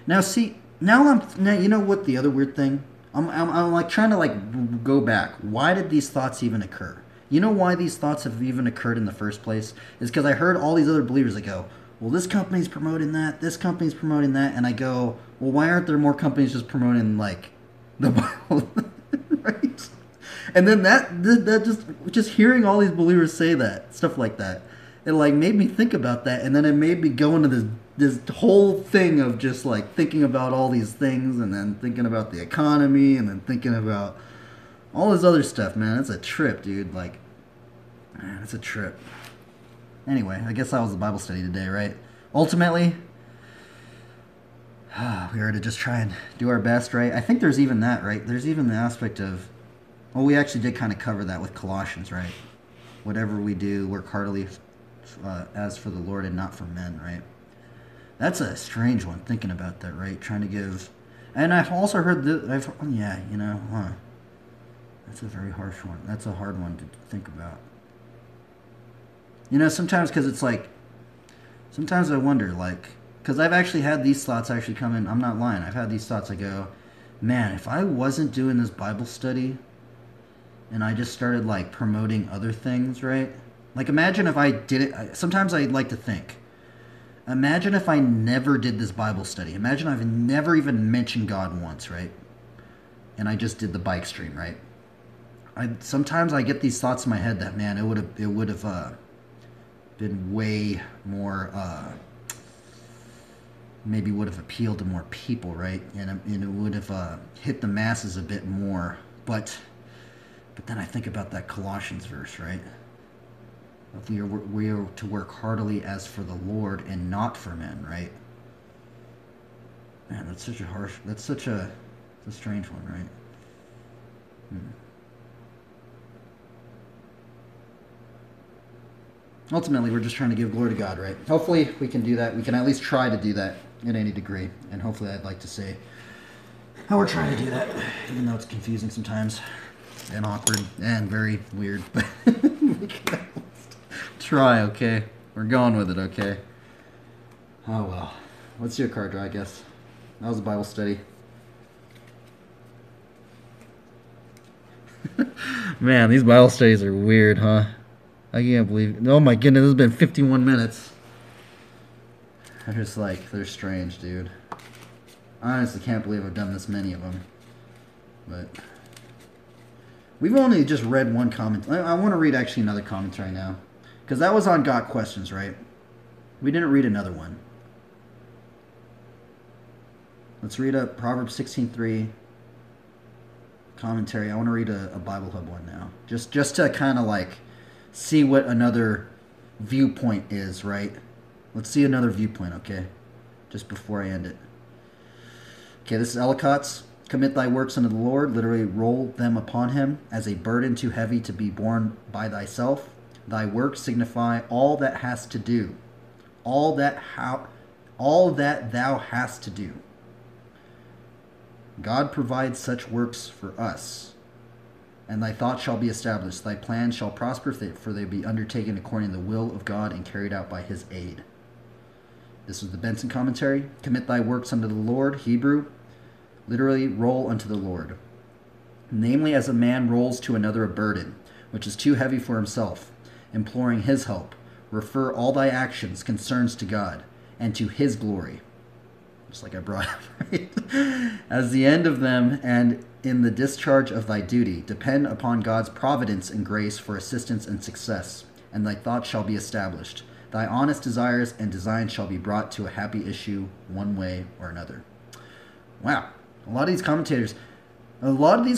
Now see, now you know what the other weird thing? I'm like trying to like go back. Why did these thoughts even occur? You know why these thoughts have even occurred in the first place? Is because I heard all these other believers that go, well, this company's promoting that, this company's promoting that, and I go, well, why aren't there more companies just promoting, like, the Bible, right? And then that just hearing all these believers say that, stuff like that, it, like, made me think about that, and then it made me go into this whole thing of just, like, thinking about all these things, and then thinking about the economy, and then thinking about all this other stuff, man. It's a trip, dude. Like, man, it's a trip. Anyway, I guess that was the Bible study today, right? Ultimately, we are to just try and do our best, right? I think there's even that, right? There's even the aspect of, well, we actually did kind of cover that with Colossians, right? Whatever we do, work heartily as for the Lord and not for men, right? That's a strange one, thinking about that, right? Trying to give... And I've also heard that... yeah, you know, huh. That's a very harsh one. That's a hard one to think about. You know, sometimes, because it's like... Sometimes I wonder, like... Because I've actually had these thoughts actually come in. I'm not lying. I've had these thoughts. I go, man, if I wasn't doing this Bible study and I just started, like, promoting other things, right? Like, imagine if I did it. Sometimes I like to think. Imagine if I never did this Bible study. Imagine I've never even mentioned God once, right? And I just did the bike stream, right? Sometimes I get these thoughts in my head that, man, it would have been way more... maybe would have appealed to more people, right? And it would have hit the masses a bit more. But then I think about that Colossians verse, right? We are to work heartily as for the Lord and not for men, right? Man, that's such a harsh... That's such a strange one, right? Ultimately, we're just trying to give glory to God, right? Hopefully, we can do that. We can at least try to do that in any degree. And hopefully, I'd like to say how we're trying to do that, even though it's confusing sometimes and awkward and very weird. But we can at least try, okay? We're going with it, okay? Oh, well. Let's do a card draw, I guess. That was a Bible study. Man, these Bible studies are weird, huh? I can't believe it. Oh my goodness, this has been 51 minutes. I'm just like, they're strange, dude. I honestly can't believe I've done this many of them. But we've only just read one comment. I want to read actually another comment right now. Because that was on God Questions, right? We didn't read another one. Let's read up Proverbs 16:3 commentary. I want to read a Bible Hub one now. Just to kind of like... see what another viewpoint is, right? Let's see another viewpoint, okay? Just before I end it. Okay, this is Ellicott's. Commit thy works unto the Lord, literally roll them upon him, as a burden too heavy to be borne by thyself. Thy works signify all that hast to do, all that thou hast to do. God provides such works for us. And thy thoughts shall be established. Thy plans shall prosper, for they be undertaken according to the will of God and carried out by his aid. This is the Benson commentary. Commit thy works unto the Lord, Hebrew, literally roll unto the Lord. Namely, as a man rolls to another a burden, which is too heavy for himself, imploring his help, refer all thy actions, concerns to God, and to his glory. Just like I brought up, right? As the end of them, and in the discharge of thy duty, depend upon God's providence and grace for assistance and success, and thy thoughts shall be established. Thy honest desires and designs shall be brought to a happy issue one way or another. Wow. A lot of these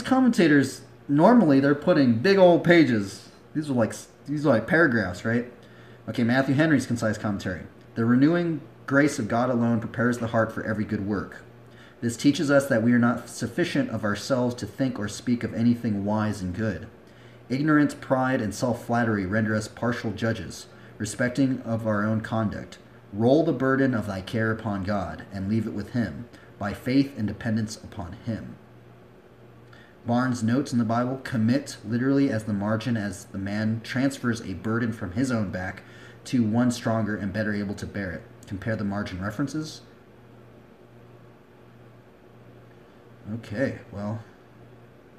commentators, normally they're putting big old pages. These are like paragraphs, right? Okay, Matthew Henry's concise commentary. The renewing grace of God alone prepares the heart for every good work. This teaches us that we are not sufficient of ourselves to think or speak of anything wise and good. Ignorance, pride, and self-flattery render us partial judges, respecting of our own conduct. Roll the burden of thy care upon God, and leave it with him, by faith and dependence upon him. Barnes notes in the Bible, commit, literally as the margin, as the man transfers a burden from his own back to one stronger and better able to bear it. Compare the margin references. Okay, well,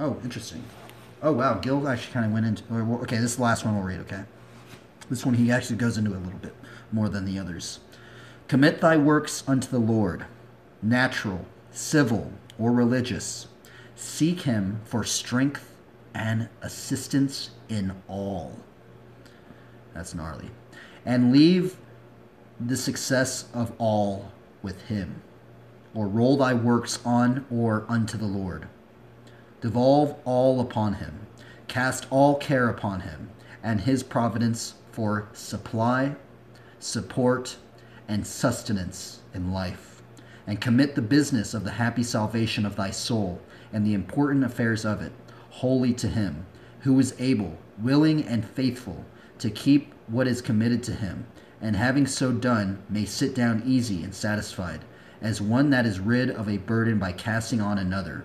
oh, interesting. Oh, wow, Gil actually kind of went into, okay, this is the last one we'll read, okay? This one he actually goes into a little bit more than the others. Commit thy works unto the Lord, natural, civil, or religious. Seek him for strength and assistance in all. That's gnarly. And leave the success of all with him. Or roll thy works on or unto the Lord. Devolve all upon him. Cast all care upon him, and his providence for supply, support, and sustenance in life. And commit the business of the happy salvation of thy soul, and the important affairs of it, wholly to him, who is able, willing, and faithful to keep what is committed to him, and having so done, may sit down easy and satisfied, as one that is rid of a burden by casting on another,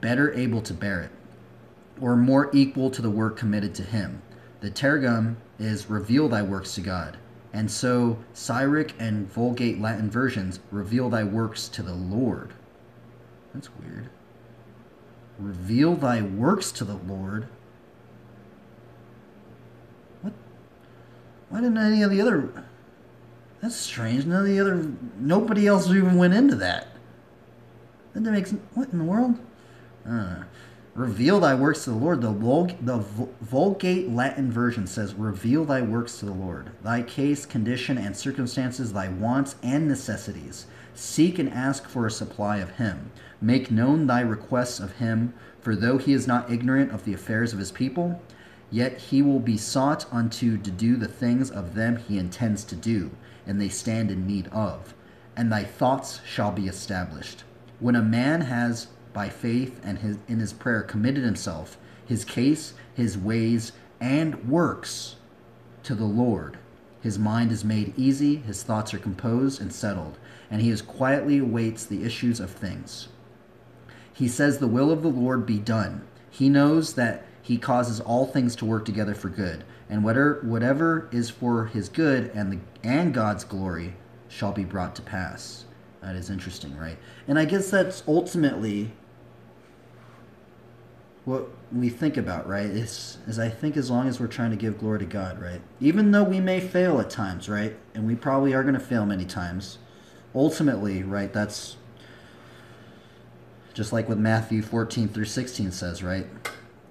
better able to bear it, or more equal to the work committed to him. The Targum is reveal thy works to God, and so Syriac and Vulgate Latin versions reveal thy works to the Lord. That's weird. Reveal thy works to the Lord? What? Why didn't any of the other... That's strange. None of the other... Nobody else even went into that. That makes... What in the world? I don't know. Reveal thy works to the Lord. The Vulgate Latin version says, reveal thy works to the Lord. Thy case, condition, and circumstances, thy wants and necessities. Seek and ask for a supply of him. Make known thy requests of him, for though he is not ignorant of the affairs of his people, yet he will be sought unto to do the things of them he intends to do, and they stand in need of. And thy thoughts shall be established. When a man has... by faith and in his prayer committed himself, his case, his ways, and works to the Lord. His mind is made easy, his thoughts are composed and settled, and he is quietly awaits the issues of things. He says the will of the Lord be done. He knows that he causes all things to work together for good, and whatever is for his good and God's glory shall be brought to pass. That is interesting, right? And I guess that's ultimately... what we think about, right? Is I think as long as we're trying to give glory to God, right? Even though we may fail at times, right? And we probably are going to fail many times. Ultimately, right, that's just like what Matthew 14 through 16 says, right?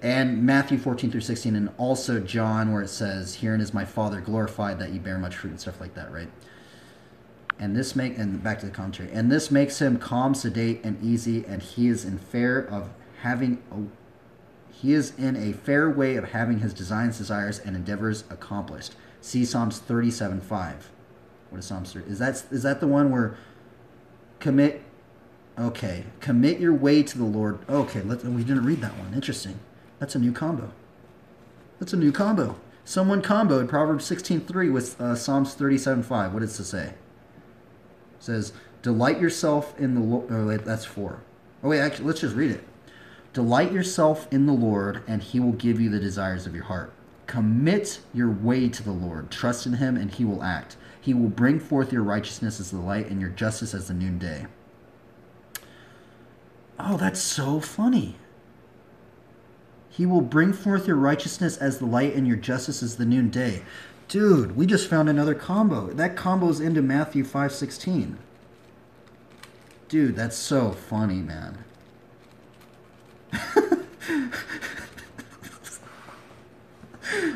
And Matthew 14 through 16 and also John where it says, herein is my Father glorified that ye bear much fruit and stuff like that, right? And back to the commentary. And this makes him calm, sedate, and easy, and he is in a fair way of having his designs, desires, and endeavors accomplished. See Psalms 37:5. What is Psalms 37? Is that the one where commit? Okay, commit your way to the Lord. Okay, we didn't read that one. Interesting. That's a new combo. That's a new combo. Someone comboed Proverbs 16:3 with Psalms 37:5. What does it say? Says, delight yourself in the Lord. Oh, wait, that's 4. Oh, wait, actually, let's just read it. Delight yourself in the Lord, and he will give you the desires of your heart. Commit your way to the Lord. Trust in him, and he will act. He will bring forth your righteousness as the light and your justice as the noonday. Oh, that's so funny. He will bring forth your righteousness as the light and your justice as the noonday. Dude, we just found another combo. That combo's into Matthew 5:16. Dude, that's so funny, man.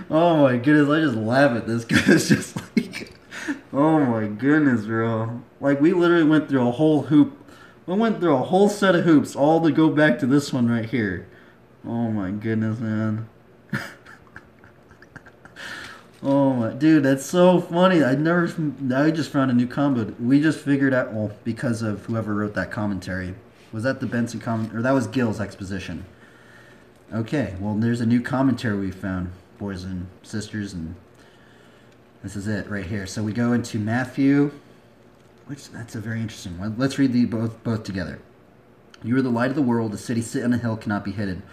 Oh my goodness, I just laugh at this because it's just like, oh my goodness, bro. Like, we literally went through a whole hoop. We went through a whole set of hoops all to go back to this one right here. Oh my goodness, man. Oh my dude, that's so funny. I just found a new combo. We just figured out, well, because of whoever wrote that commentary. Was that the Benson comment, or that was Gill's exposition? Okay, well, there's a new commentary we found, boys and sisters, and this is it right here. So we go into Matthew, which that's a very interesting one. Let's read the both together. You are the light of the world. A city set on a hill cannot be hidden,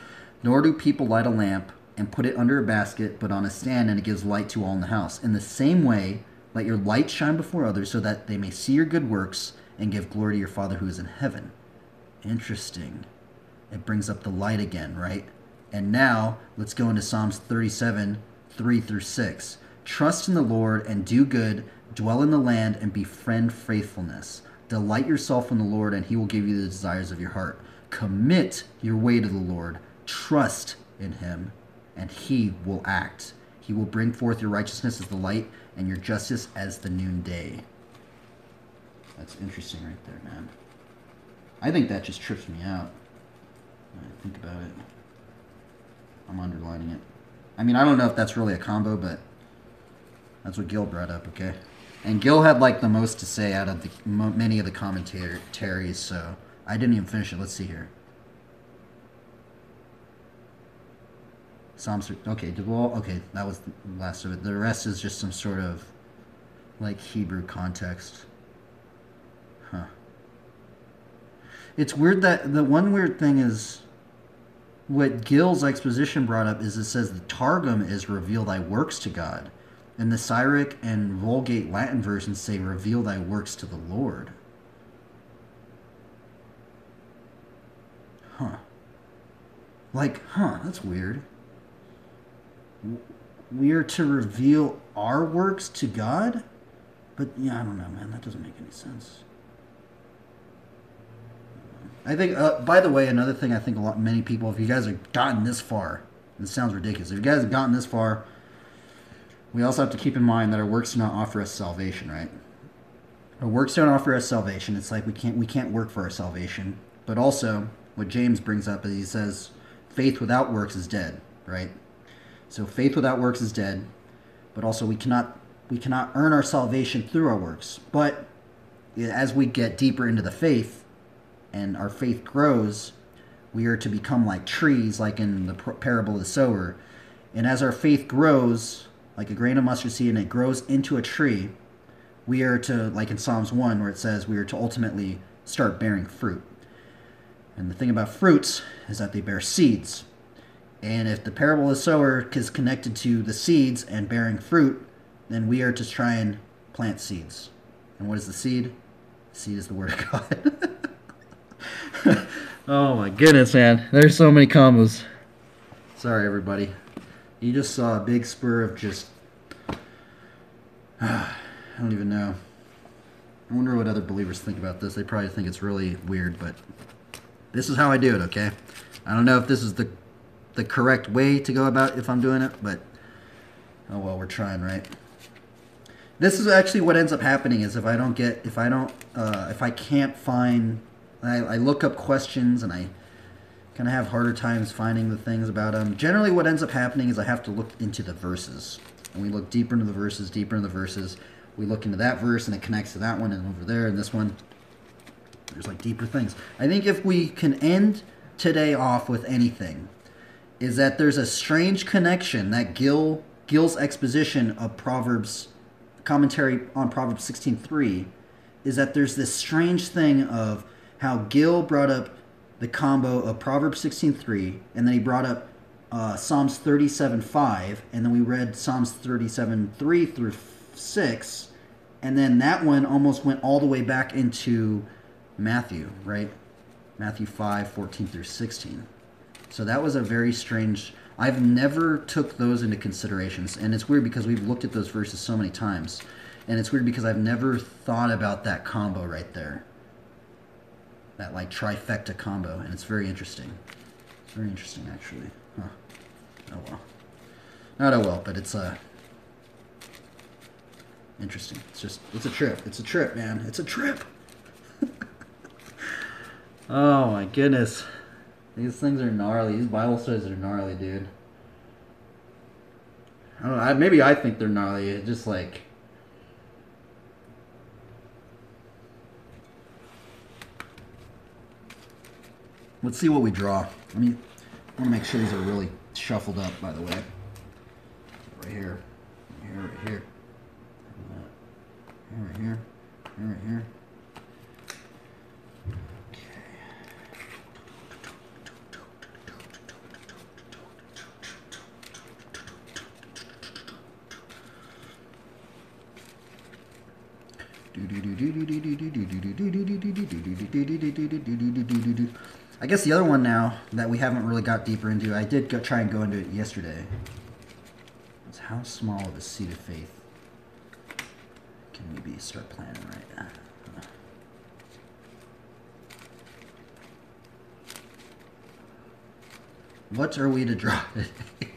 nor do people light a lamp and put it under a basket, but on a stand, and it gives light to all in the house. In the same way, let your light shine before others, so that they may see your good works and give glory to your Father who is in heaven. Interesting. It brings up the light again, right? And now, let's go into Psalms 37:3-6. Trust in the Lord and do good, dwell in the land and befriend faithfulness. Delight yourself in the Lord, and he will give you the desires of your heart. Commit your way to the Lord. Trust in him, and he will act. He will bring forth your righteousness as the light and your justice as the noonday. That's interesting right there, man. I think that just trips me out when I think about it. I'm underlining it. I mean, I don't know if that's really a combo, but that's what Gil brought up, okay? And Gil had, like, the most to say out of many of the commentaries, so I didn't even finish it. Let's see here. Psalms, okay, that was the last of it. The rest is just some sort of like Hebrew context. Huh. It's weird that the one weird thing is what Gill's exposition brought up is it says the Targum is reveal thy works to God. And the Syriac and Vulgate Latin versions say reveal thy works to the Lord. Huh. Like, huh, that's weird. We are to reveal our works to God? But, yeah, I don't know, man. That doesn't make any sense. I think, by the way, another thing I think many people, if you guys have gotten this far, and it sounds ridiculous, if you guys have gotten this far, we also have to keep in mind that our works do not offer us salvation, right? Our works don't offer us salvation. It's like we can't work for our salvation. But also, what James brings up is he says, faith without works is dead, right? So faith without works is dead, but also we cannot earn our salvation through our works. But as we get deeper into the faith and our faith grows, we are to become like trees, like in the parable of the sower. And as our faith grows, like a grain of mustard seed, and it grows into a tree, we are to, like in Psalms 1 where it says, we are to ultimately start bearing fruit. And the thing about fruits is that they bear seeds. And if the parable of the sower is connected to the seeds and bearing fruit, then we are to try and plant seeds. And what is the seed? The seed is the Word of God. Oh my goodness, man. There's so many combos. Sorry, everybody. You just saw a big spur of just... I don't even know. I wonder what other believers think about this. They probably think it's really weird, but this is how I do it, okay? I don't know if this is the correct way to go about if I'm doing it, but oh well, we're trying, right? This is actually what ends up happening is if I can't find, I look up questions and I kind of have harder times finding the things about them. Generally what ends up happening is I have to look into the verses, and we look deeper into the verses, we look into that verse and it connects to that one and over there and this one. There's like deeper things. I think if we can end today off with anything, is that there's a strange connection that Gill's exposition of Proverbs, commentary on Proverbs 16:3, is that there's this strange thing of how Gill brought up the combo of Proverbs 16:3, and then he brought up Psalms 37:5, and then we read Psalms 37:3 through 6, and then that one almost went all the way back into Matthew, right? Matthew 5:14 through 16. So that was a very strange... I've never took those into considerations. And it's weird because we've looked at those verses so many times. And it's weird because I've never thought about that combo right there. That, like, trifecta combo. And it's very interesting. It's very interesting, actually. Huh. Oh, well. Not oh, well, but it's, interesting. It's just... It's a trip. It's a trip, man. It's a trip! Oh, my goodness. These things are gnarly. These Bible studies are gnarly, dude. I don't know. Maybe I think they're gnarly. It's just like... Let's see what we draw. I want to make sure these are really shuffled up, by the way. Right here. Right here. Right here. Right here. I guess the other one now that we haven't really got deeper into, I did try and go into it yesterday. It's how small of a seed of faith can we be? Start planning right now. What are we to draw today?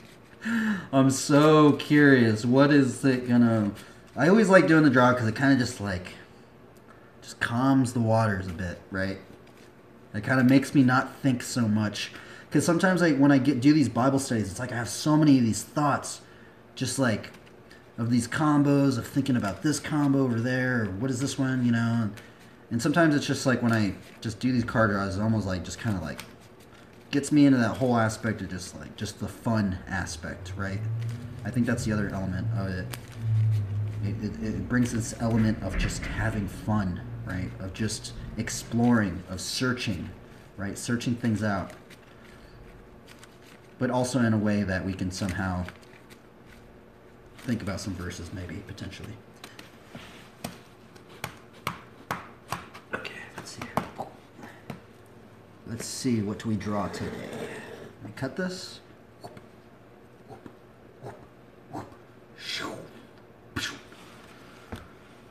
I'm so curious. What is it gonna... I always like doing the draw because it kind of just like, just calms the waters a bit, right? It kind of makes me not think so much. Because sometimes when I do these Bible studies, it's like I have so many of these thoughts, just like of these combos, of thinking about this combo over there, or what is this one, you know? And sometimes it's just like when I just do these card draws, it's almost like just kind of like gets me into that whole aspect of just like, just the fun aspect, right? I think that's the other element of it. It brings this element of just having fun, right? Of just exploring, of searching, right? Searching things out. But also in a way that we can somehow think about some verses, maybe, potentially. Okay, let's see here. Let's see, what do we draw today? Can I cut this?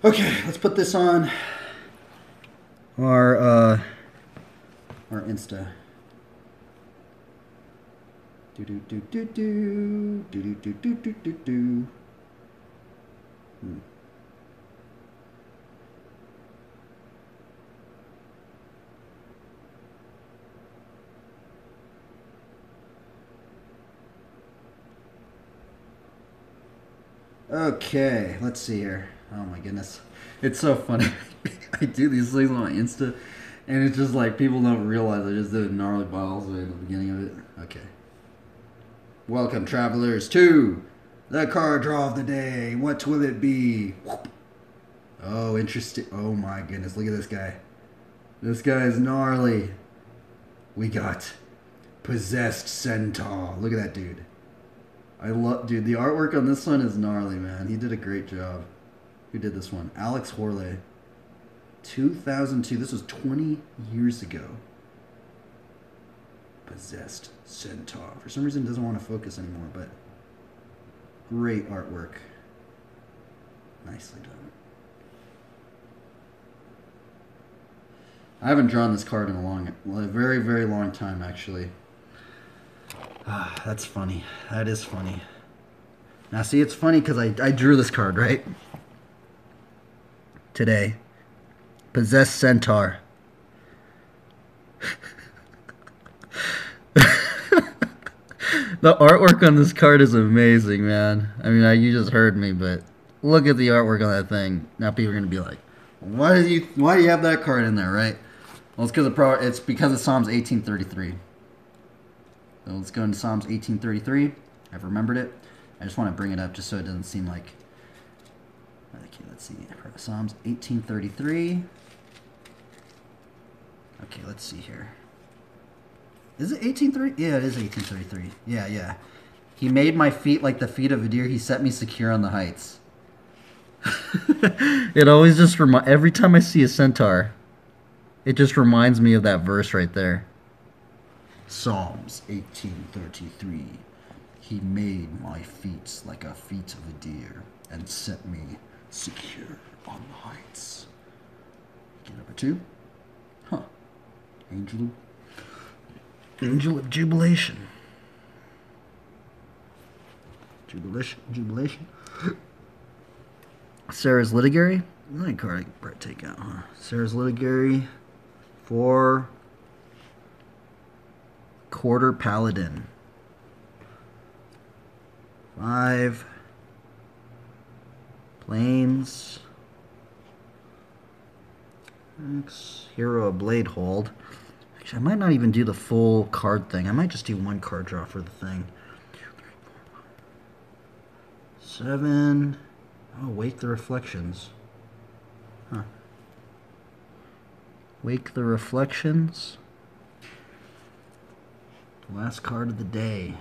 Okay, let's put this on our Insta. Okay, let's see here. Oh my goodness. It's so funny. I do these things on my Insta, and it's just like people don't realize I just did a gnarly balls way at the beginning of it. Okay. Welcome, travelers, to the card draw of the day. What will it be? Oh, interesting. Oh my goodness. Look at this guy. This guy is gnarly. We got Possessed Centaur. Look at that dude. I love, dude, the artwork on this one is gnarly, man. He did a great job. Who did this one? Alex Horley. 2002. This was 20 years ago. Possessed Centaur. For some reason, it doesn't want to focus anymore, but great artwork. Nicely done. I haven't drawn this card in a very, very long time, actually. Ah, that's funny. That is funny. Now, see, it's funny because I drew this card, right? Today, Possessed Centaur. The artwork on this card is amazing, man. I mean, you just heard me, but look at the artwork on that thing. Now people are gonna be like, why do you have that card in there, right? Well, it's because of Psalms 18:33. So let's go into Psalms 18:33. I've remembered it. I just want to bring it up just so it doesn't seem like. Okay, let's see. Psalms 18:33. Okay, let's see here. Is it 18:33? Yeah, it is 18:33. Yeah, yeah. He made my feet like the feet of a deer. He set me secure on the heights. It always just reminds. Every time I see a centaur, it just reminds me of that verse right there. Psalms 18:33. He made my feet like a feet of a deer and set me secure on the heights. Okay, number two. Huh. Angel of Jubilation. Jubilation. Sarah's Litigary. That card I can take out, huh? Sarah's Litigary for Quarter Paladin. 5 Plains. 6 Hero of Blade Hold. Actually, I might not even do the full card thing. I might just do one card draw for the thing. 7. Oh, Wake the Reflections. Huh. Wake the Reflections. The last card of the day.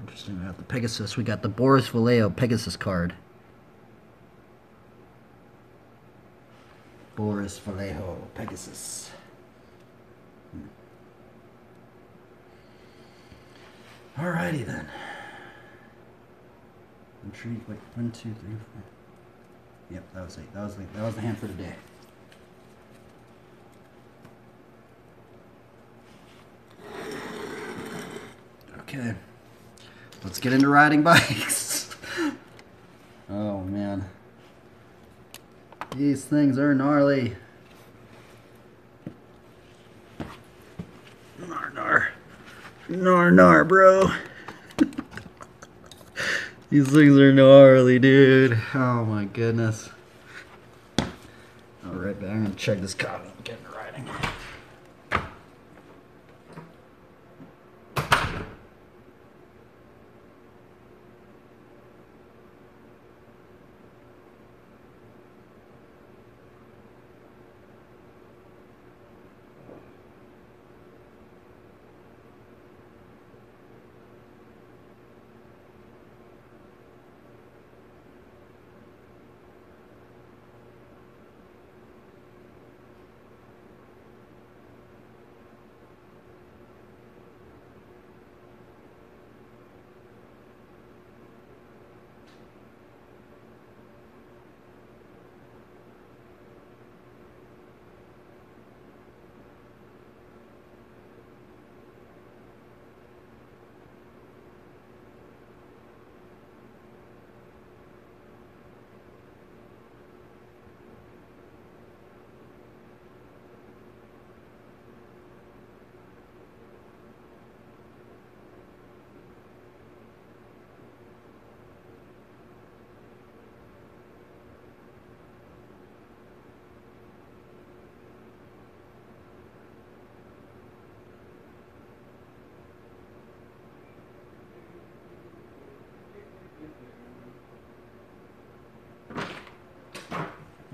Interesting about the Pegasus. We got the Boris Vallejo Pegasus card. Boris Vallejo Pegasus. Alrighty then. Intrigue. Wait, 1, 2, 3, 4. Yep, that was it. That was the hand for today. Okay. Let's get into riding bikes. Oh man. These things are gnarly. Gnar, bro. These things are gnarly, dude. Oh my goodness. Alright, but I'm gonna check this coffee and get into riding.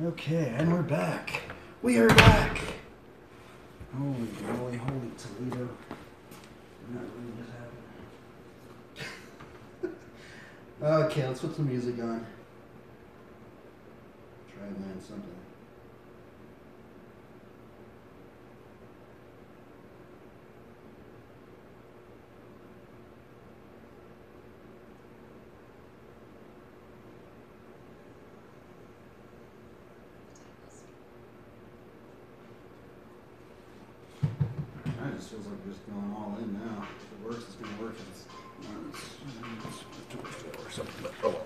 Okay, and we're back. We are back. Holy moly, holy Toledo. I'm not really just happy. Okay, let's put some music on. Try and learn something. Feels like we're just going all in now. If it works, it's going to work. Or something, but oh well.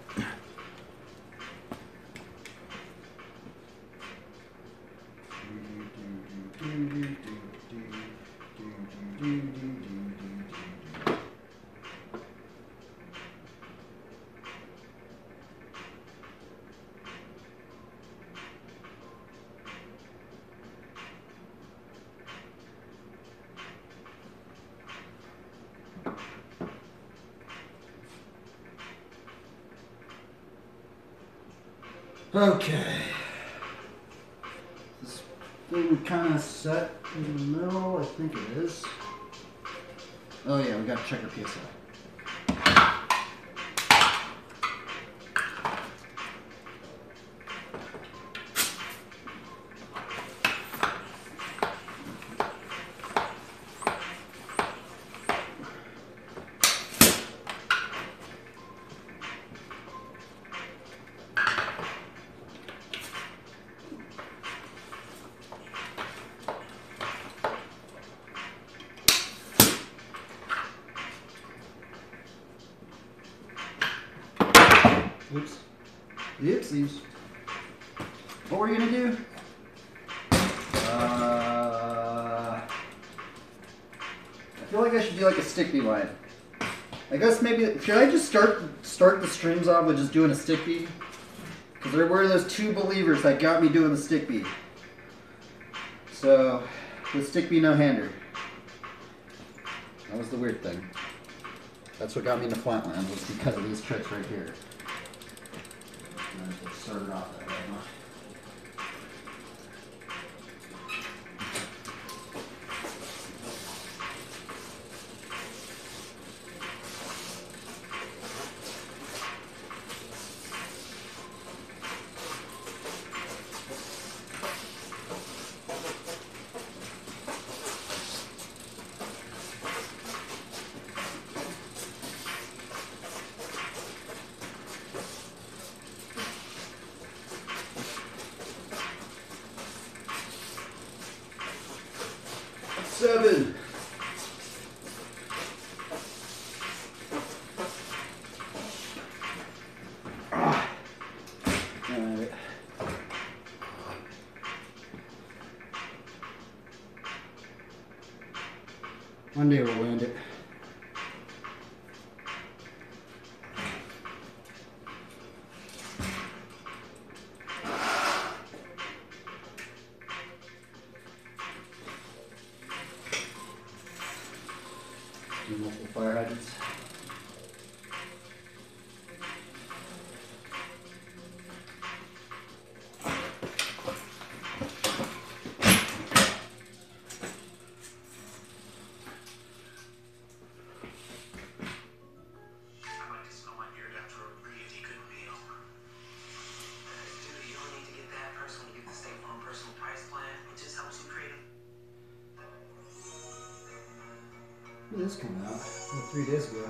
Okay, this thing kind of set in the middle, I think it is. Oh yeah, we gotta check our PSI. What we're gonna do? I feel like I should do like a stick beat line. I guess maybe should I just start the streams off with just doing a stick beat? Because there were those two believers that got me doing the stick beat. So the stick beat no hander. That was the weird thing. That's what got me into Flatland was because of these tricks right here. Started off that way, huh? Seven. Ah. All right. One day we'll land it. This came out like 3 days ago.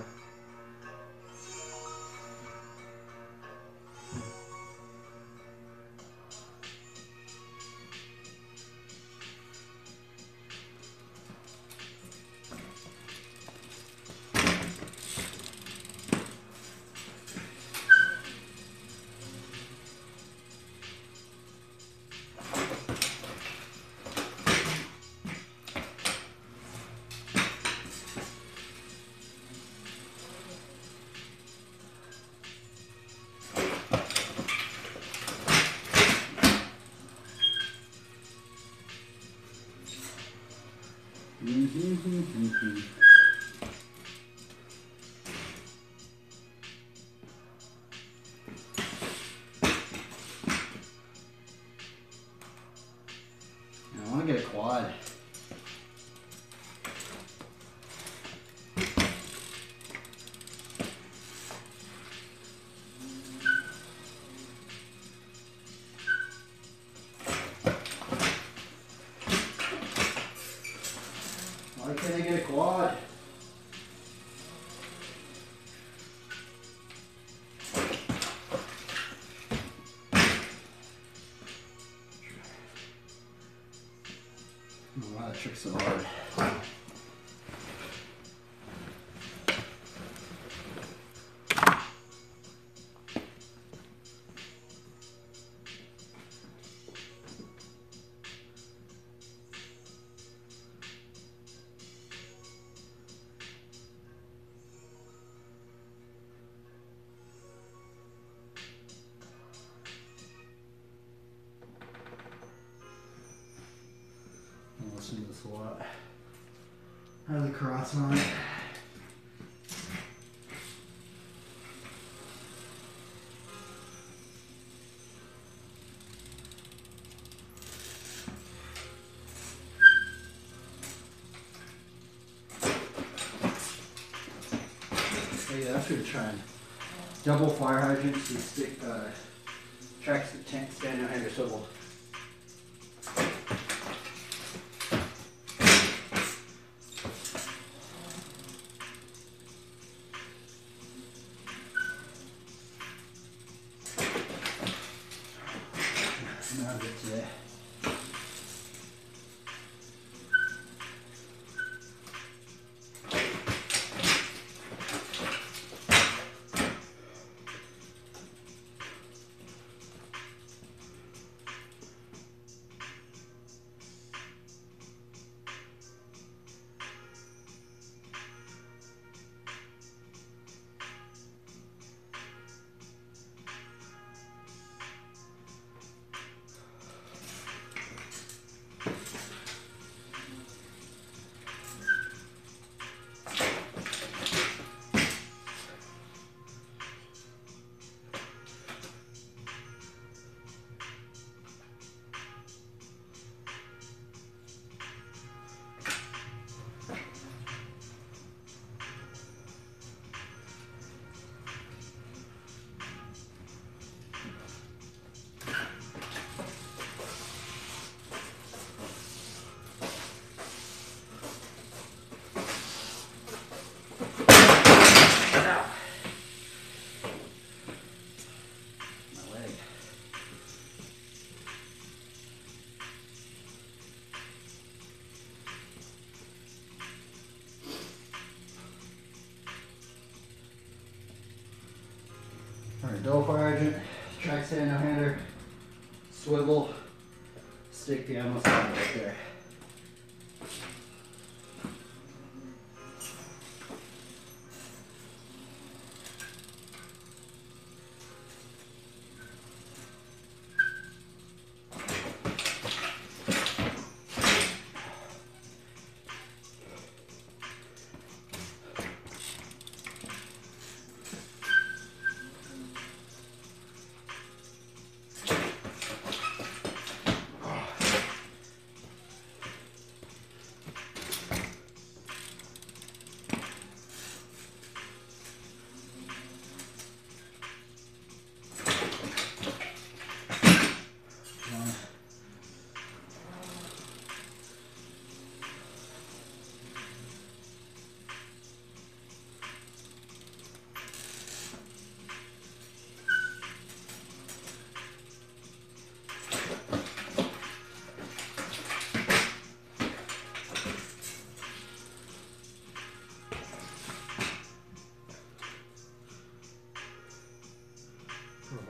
shook so hard. Crossline. Hey, that's what you're trying. Double fire hydrants and stick tracks the tent standing behind your swivel. Double fire hydrant, track stand, no hander, swivel, stick the ammo slot right there.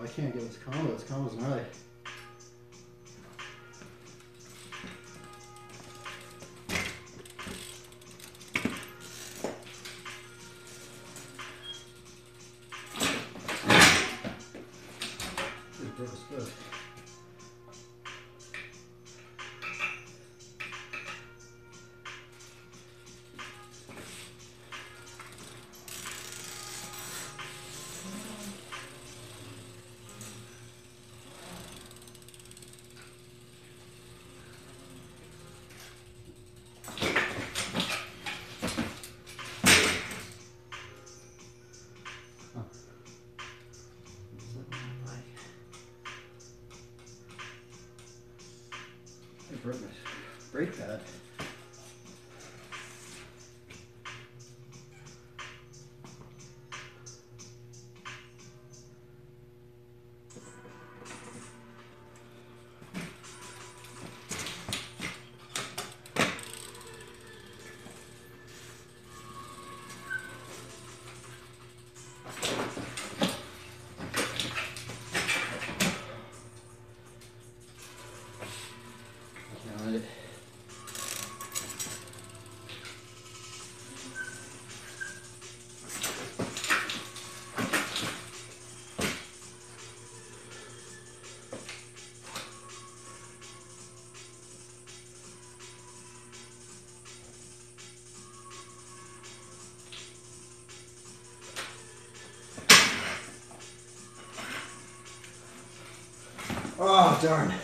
I can't get this combo's gnarly. Brake pad. Oh, darn.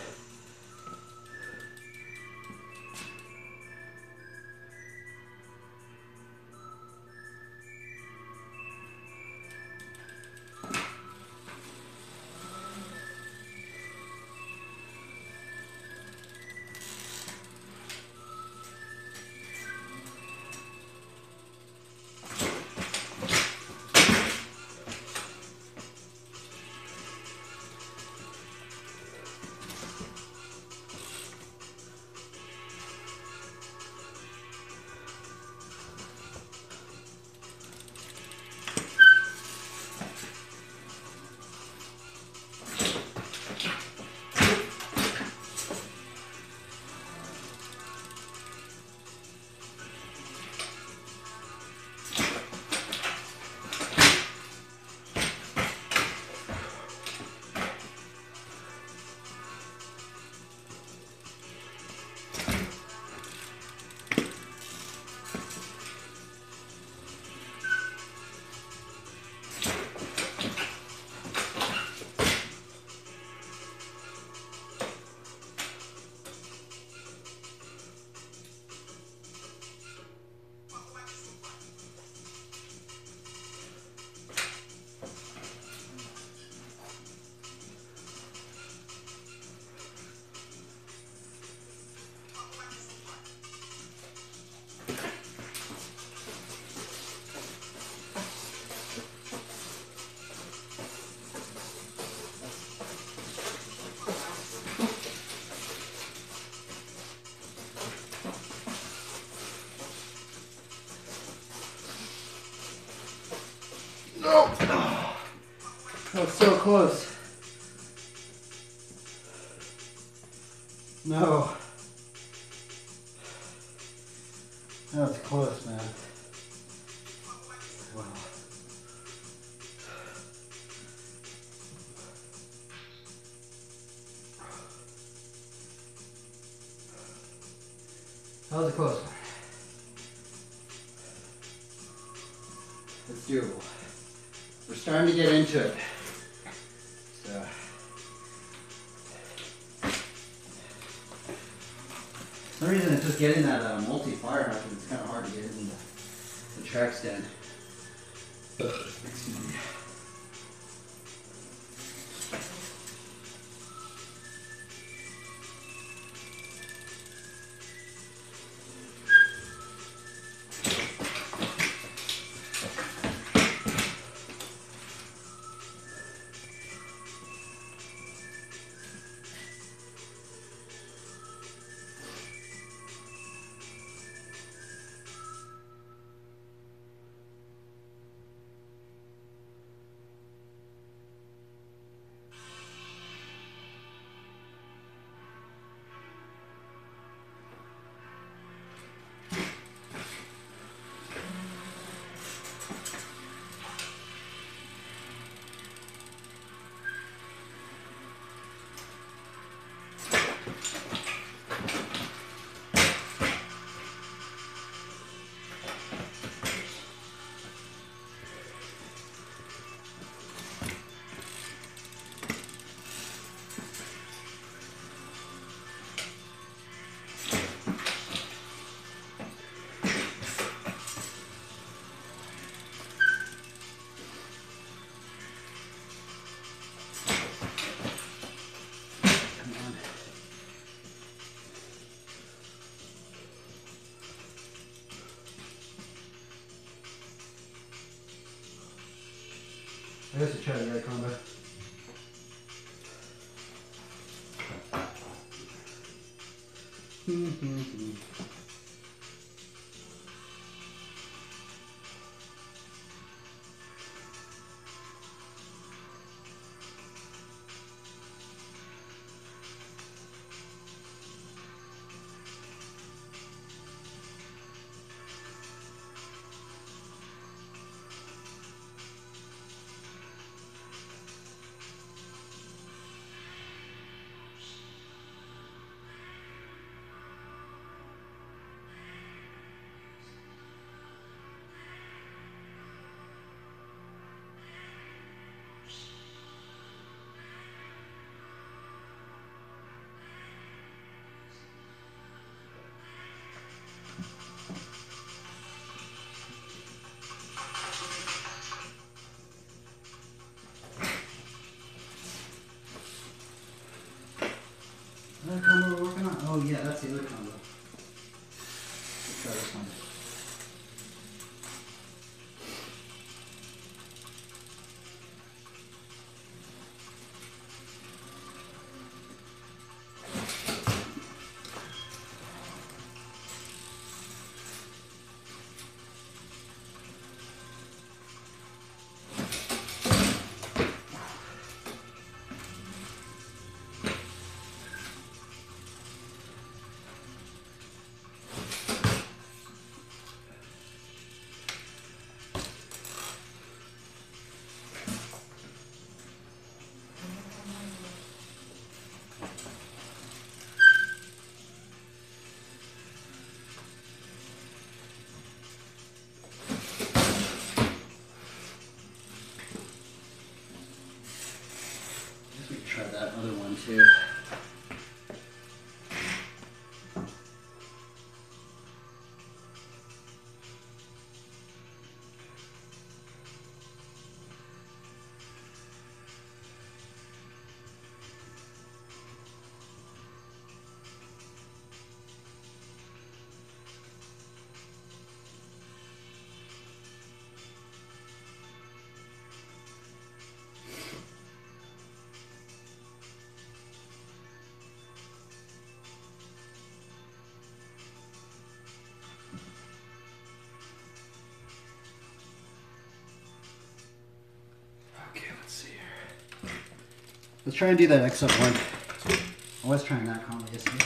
That's so close. No. That's close, man. Wow. That was a close one. It's doable. We're starting to get into it. For some reason, it's just getting that multi-fire happen. It's kind of hard to get in the track stand. Excuse me. I guess I tried the right combo. Is that a combo we're working on? Oh yeah, that's the other combo. Let's try this one. That other one too. Let's try and do that X up one. I was trying that combo yesterday.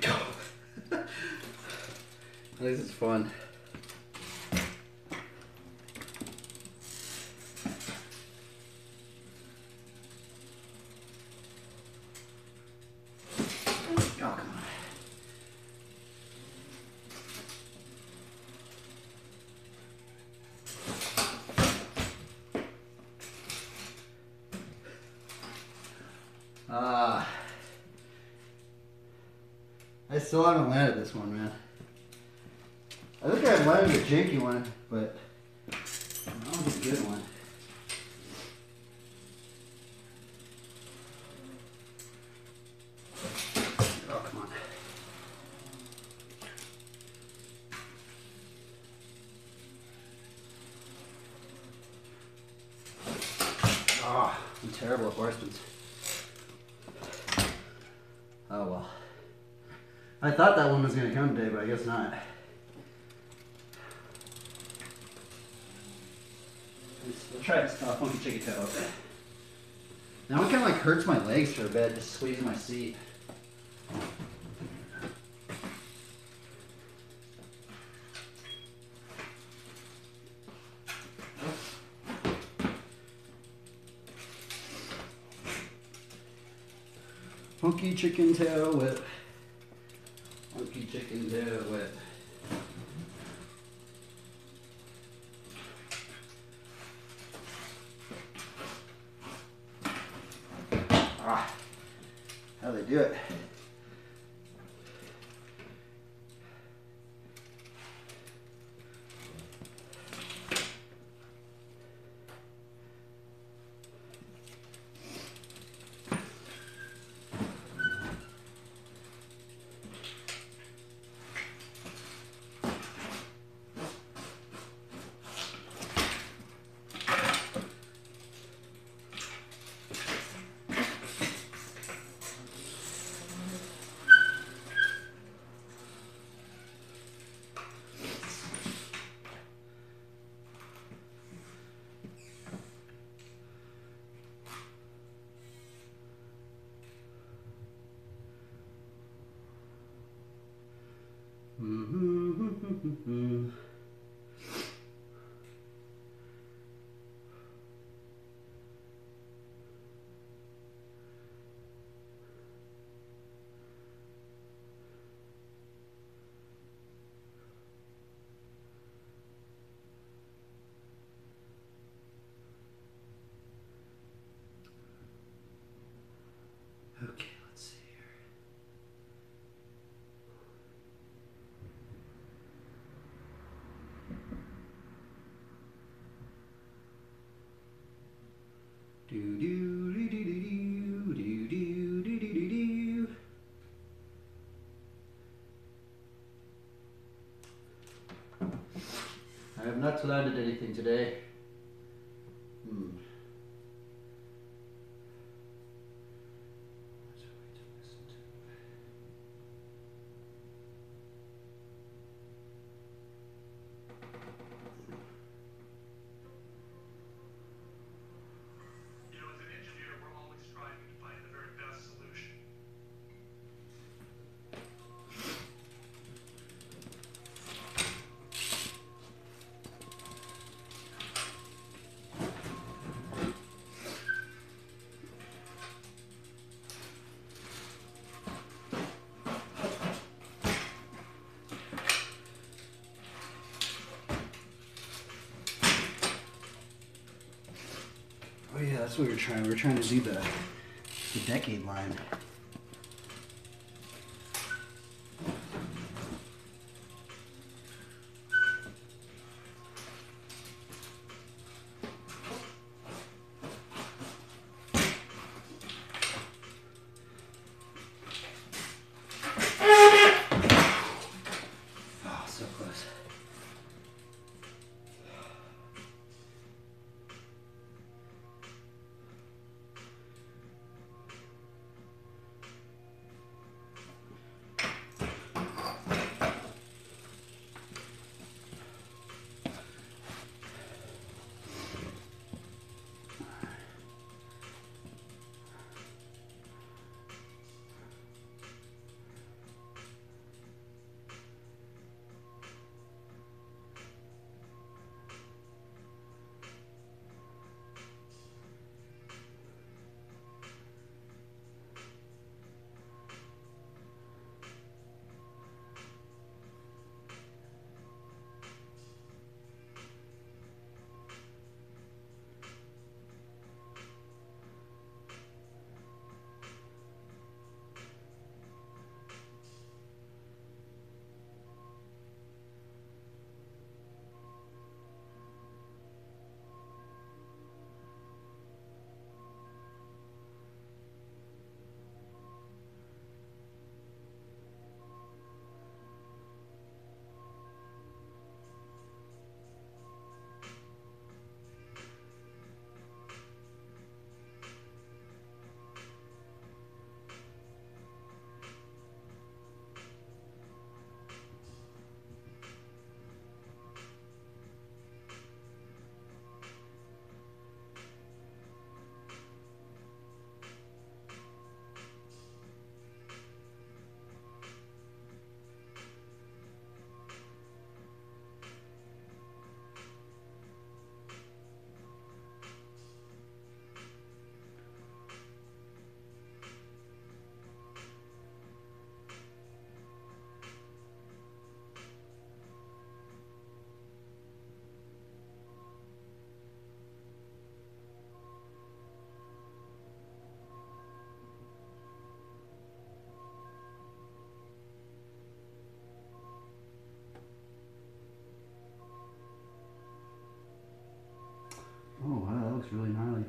Go! At least it's fun. I still haven't landed this one, man. I think I've landed a janky one, but that was a good one. Oh, come on. Oh, I'm terrible at horsemen. Oh well. I thought that one was going to come today, but I guess not. I'll try to stop on the chicken tail up there. Now it kind of like hurts my legs for a bit, just squeezing my seat. Funky chicken tail whip. Funky chicken tail whip. Ah, how they do it. I have not landed anything today. That's what we were trying. We were trying to do the decade line. Oh wow, that looks really gnarly.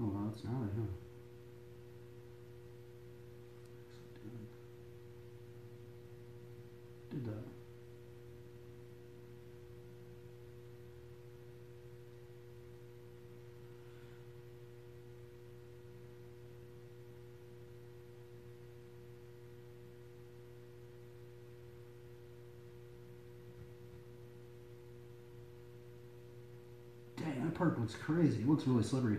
Oh, well, that's gnarly, huh? Did that. Dang, that park looks crazy. It looks really slippery.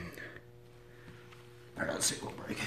got a single break.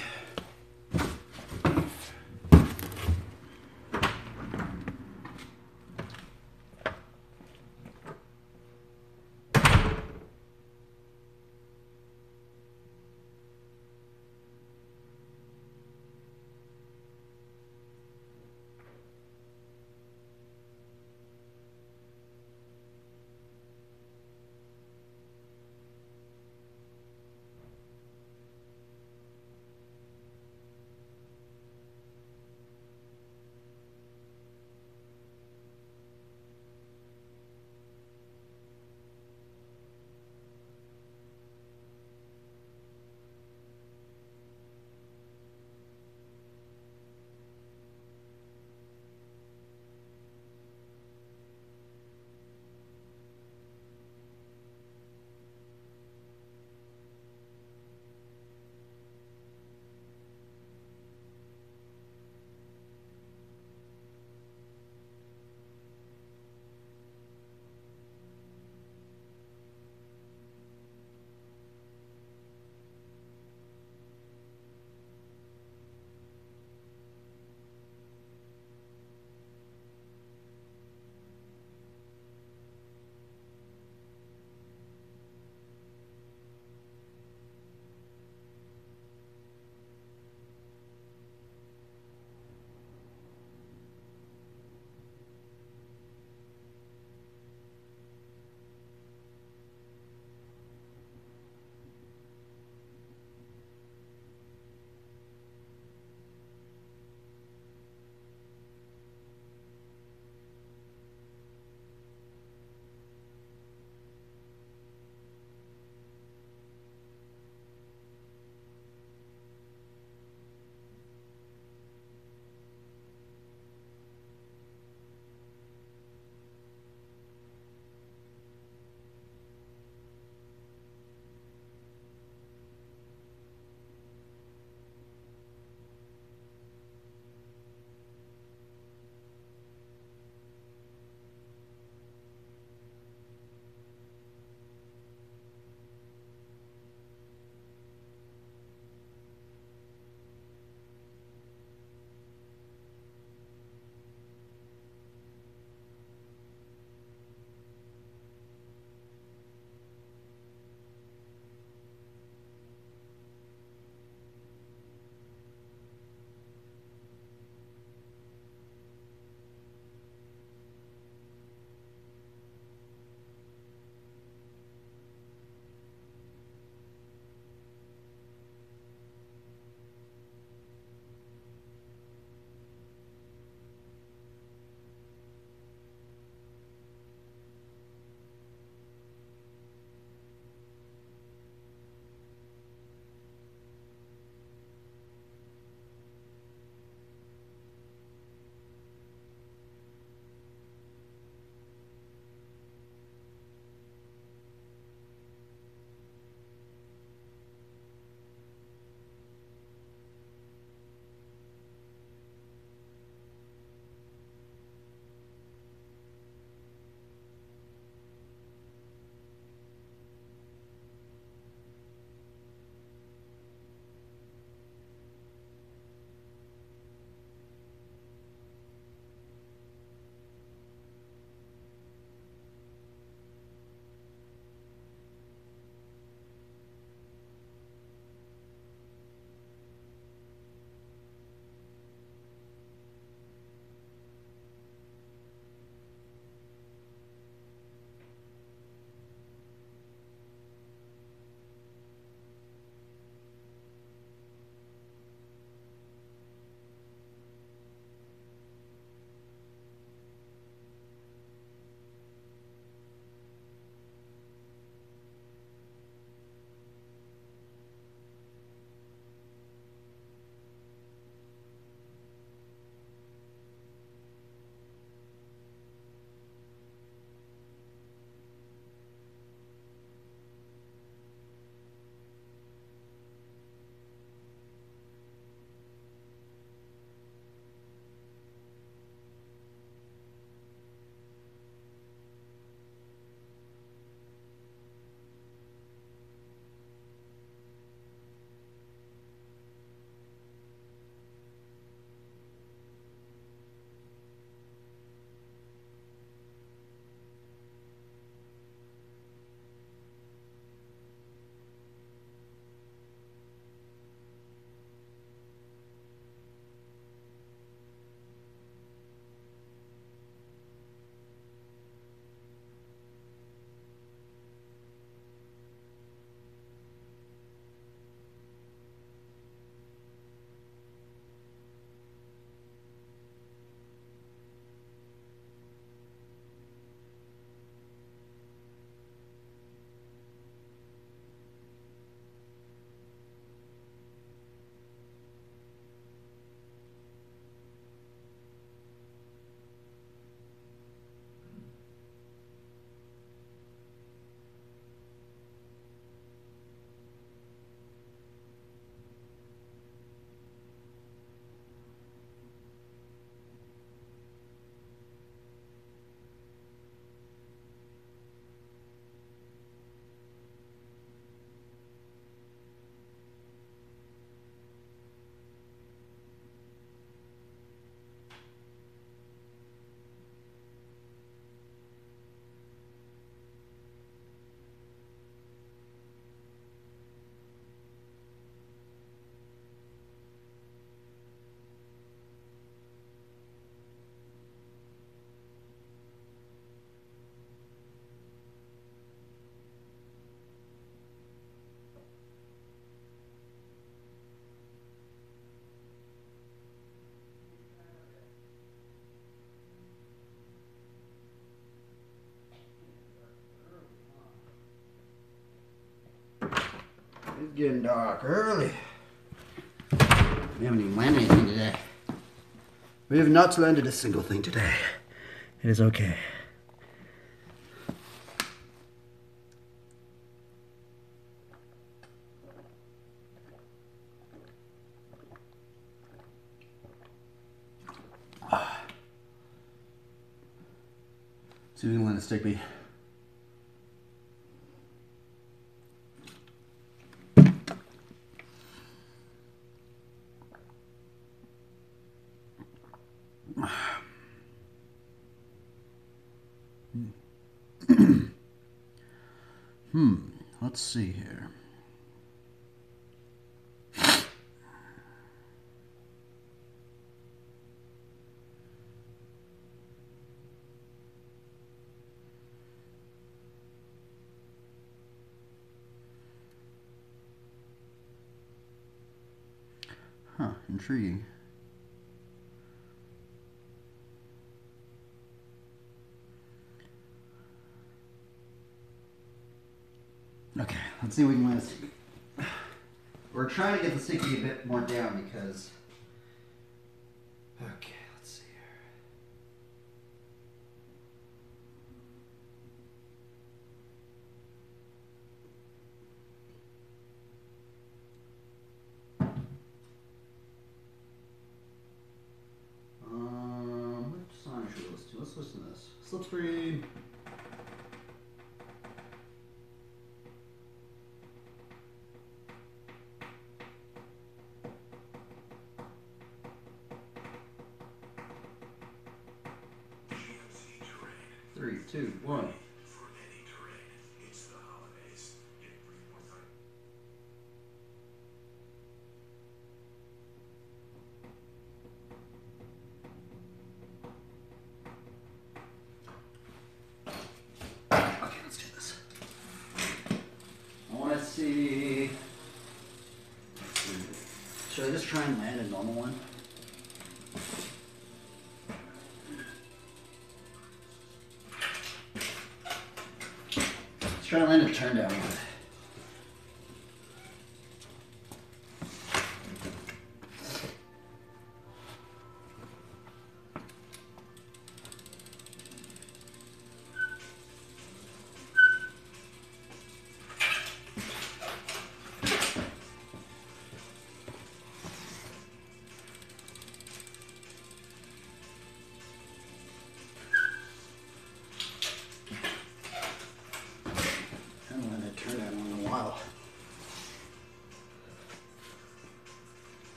It's getting dark early. We haven't even landed anything today. We have not landed a single thing today. It is okay. See if we can land a stick bee. Let's see here. Intriguing. Okay, let's see if we can land a stick. We're trying to get the sticky a bit more down because... Okay, let's see here. Which song should we listen to? Let's listen to this. Slipstream. One. For any terrain, it's the holidays. Okay, let's do this. I want to see. Should I just try and land a normal one? Try to land a turn down one.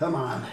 Come on.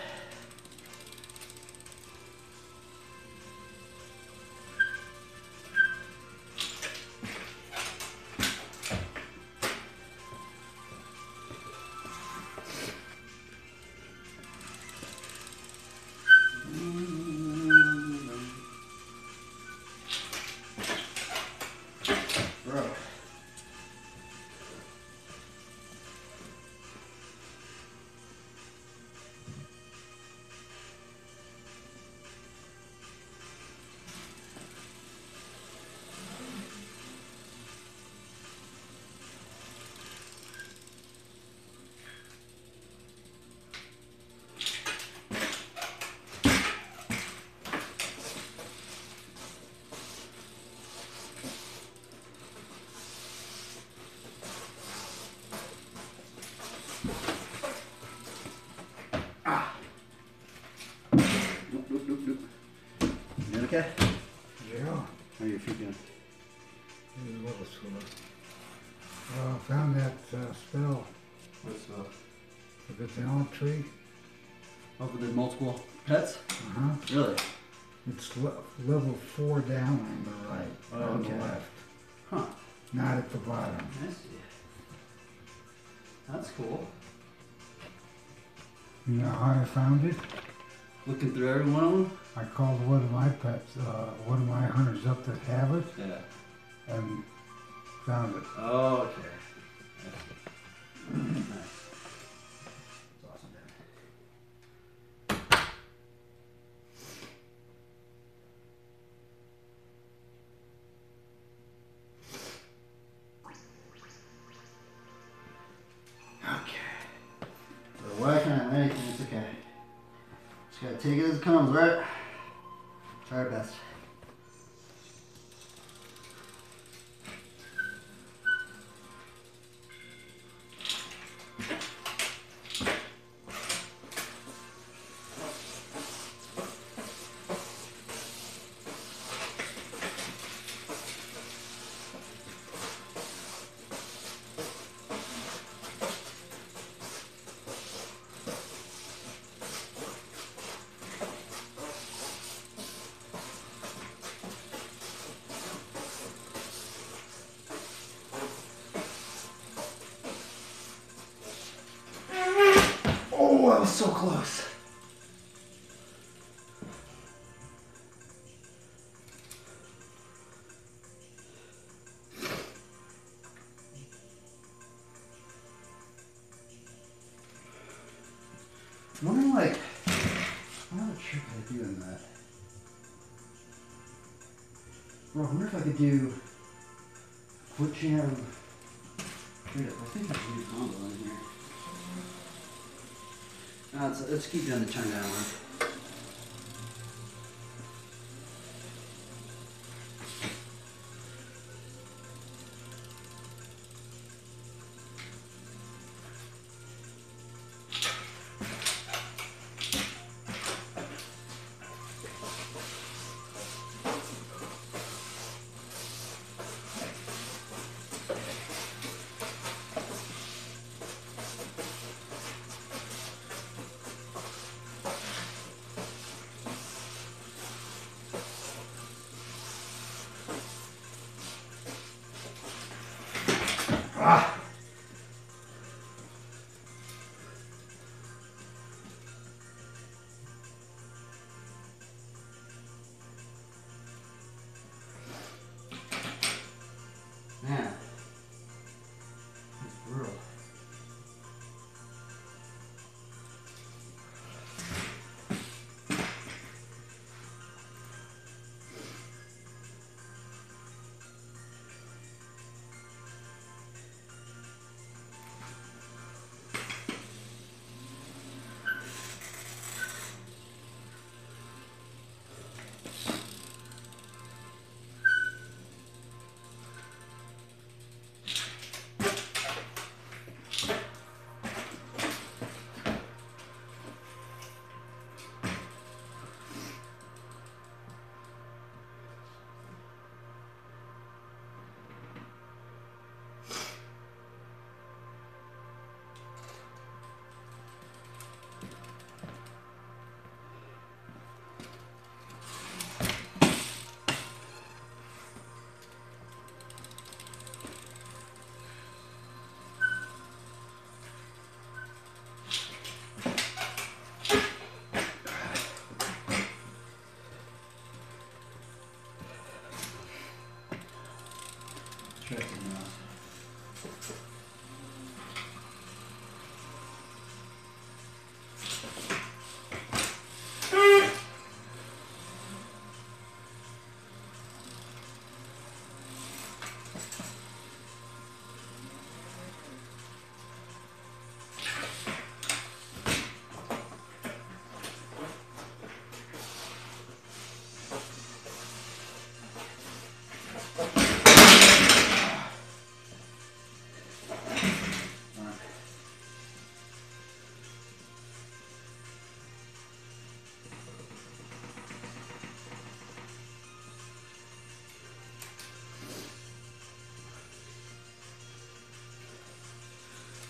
Okay. Yeah. How are your feet doing? I found that spell. What spell? With the talent tree. Oh, but there's multiple pets? Uh-huh. Really? It's level 4 down on the right. Oh, on the left. Huh. Not at the bottom. I see. That's cool. You know how I found it? Looking through every one of them? I called one of my pets, one of my hunters up that have it, yeah, and found it. Oh, okay. That's good. Nice. That's awesome, man. Okay. anything, it's okay. Just gotta take it as it comes, right? Try our best. So close. I'm wondering, like, what trick I do in that. Bro, I wonder if I could do foot jam. Wait, I think I can do combo in here. Let's keep doing the turn down one.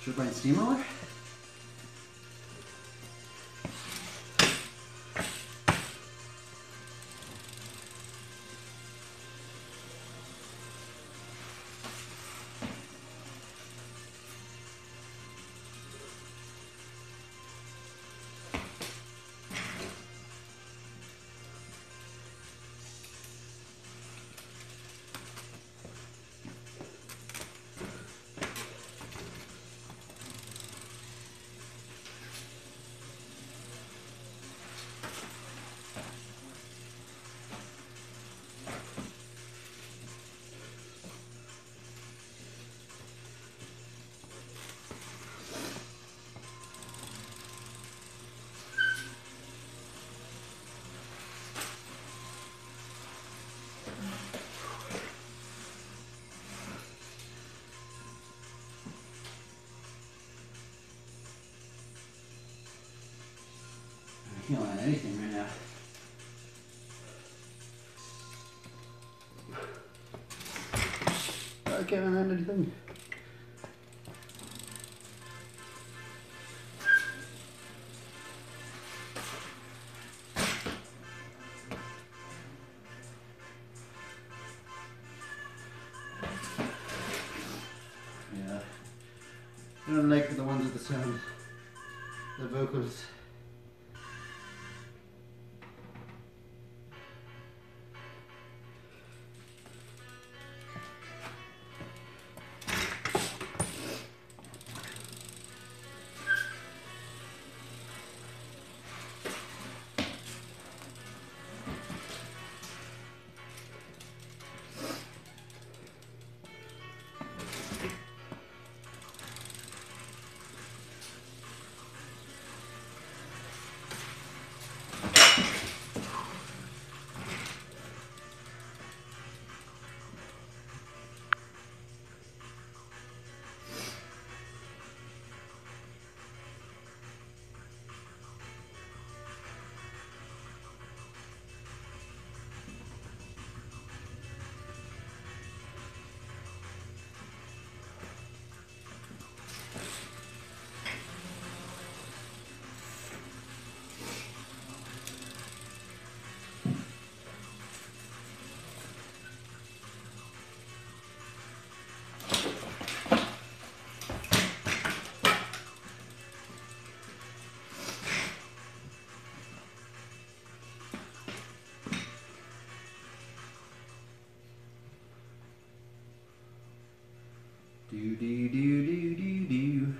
Should I buy a steamroller? can't land anything right now. I can't land anything. Yeah. I don't like the ones with the sound. The vocals. Do do do do do do.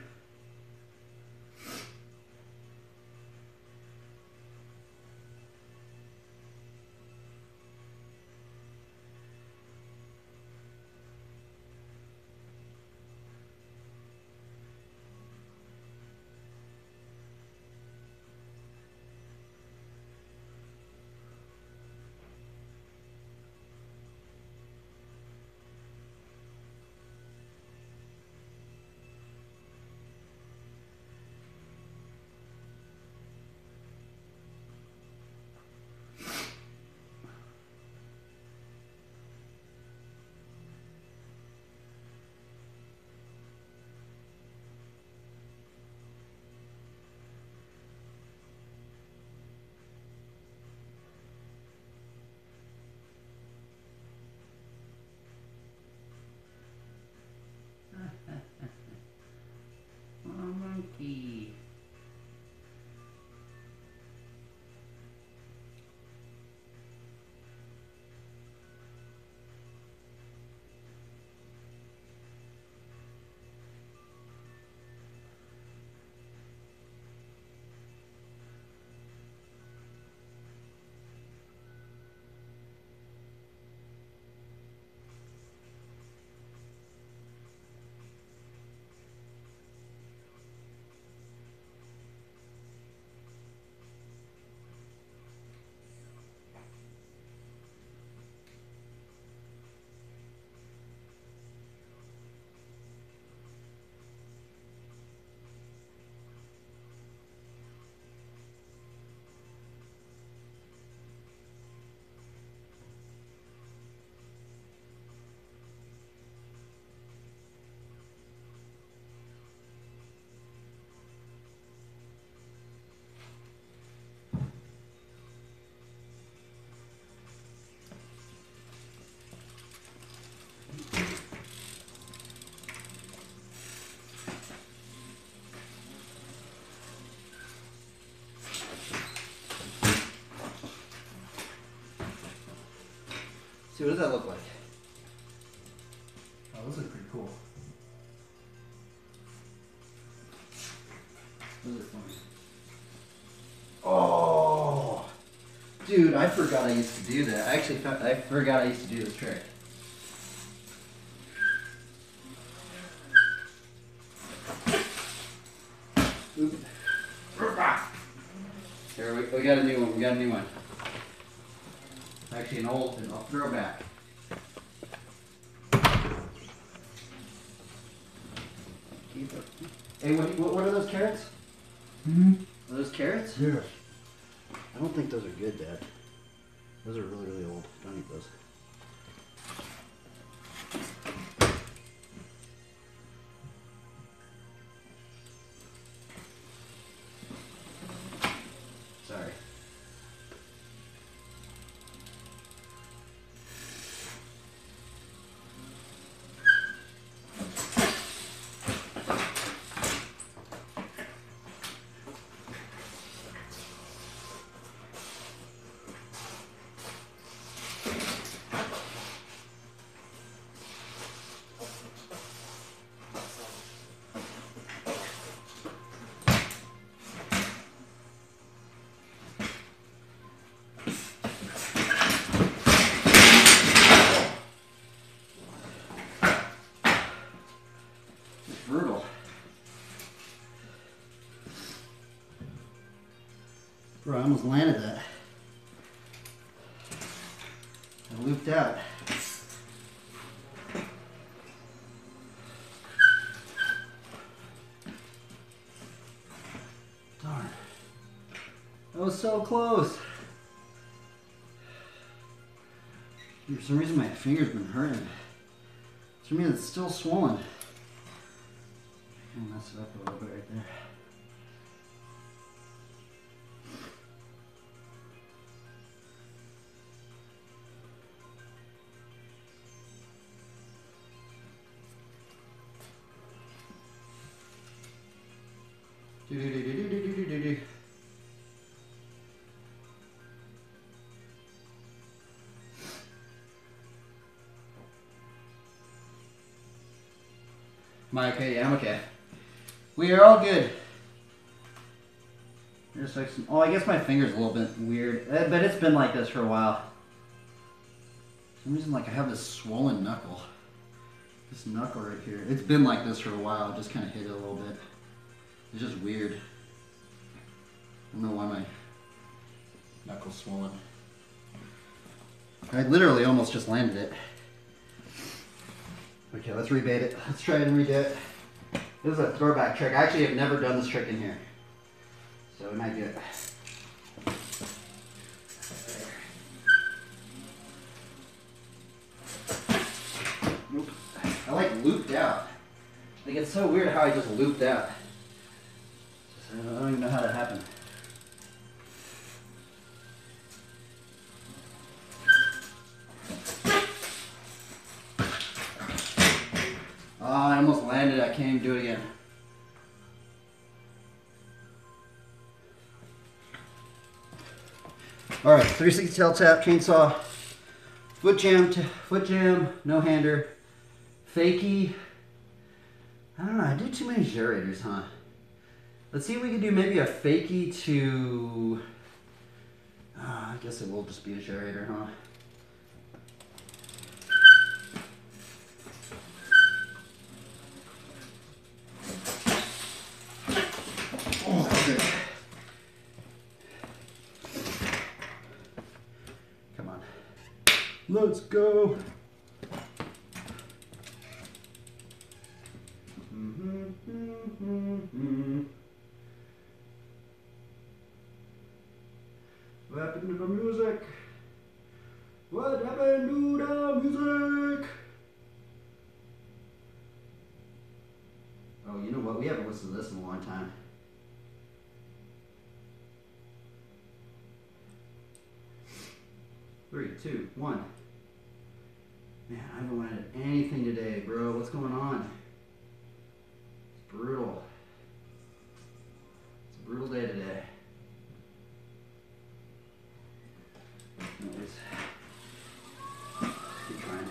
See, what does that look like? Oh, those look pretty cool. Those are fun. Oh! Dude, I forgot I used to do that. I forgot I used to do this trick. Oop. Here, we got a new one. Actually, an old one. I'll throw it back. Hey, what are those carrots? Mm-hmm. Are those carrots? Yes. I don't think those are good, Dad. Those are really, really old. Don't eat those. Sorry. Bro, I almost landed that. I looped out. Darn. That was so close. For some reason my finger's been hurting. For me it's still swollen. I'm gonna mess it up a little bit right there. Am I okay? Yeah, I'm okay. We are all good. There's like some, oh, I guess my finger's a little bit weird, but it's been like this for a while. For some reason, like I have this swollen knuckle. This knuckle right here. It's been like this for a while. I just kind of hit it a little bit. It's just weird. I don't know why my knuckle's swollen. I literally almost just landed it. Okay, let's rebait it. Let's try and redo it. This is a throwback trick. I actually have never done this trick in here. So we might do it. Nope. I like looped out. Like it's so weird how I just looped out. I don't even know how that happened. Oh, I almost landed. I can't even do it again. All right, 360 tail tap, chainsaw, foot jam, no hander, fakie. I don't know. I do too many gyrators, huh? Let's see if we can do maybe a fakie to. I guess it will just be a gyrator, huh? Let's go. What happened to the music? What happened to the music? Oh, you know what? We haven't listened to this in a long time. Three, two, one. Man, I haven't wanted anything today, bro. What's going on? It's brutal. It's a brutal day today. Anyways, keep trying.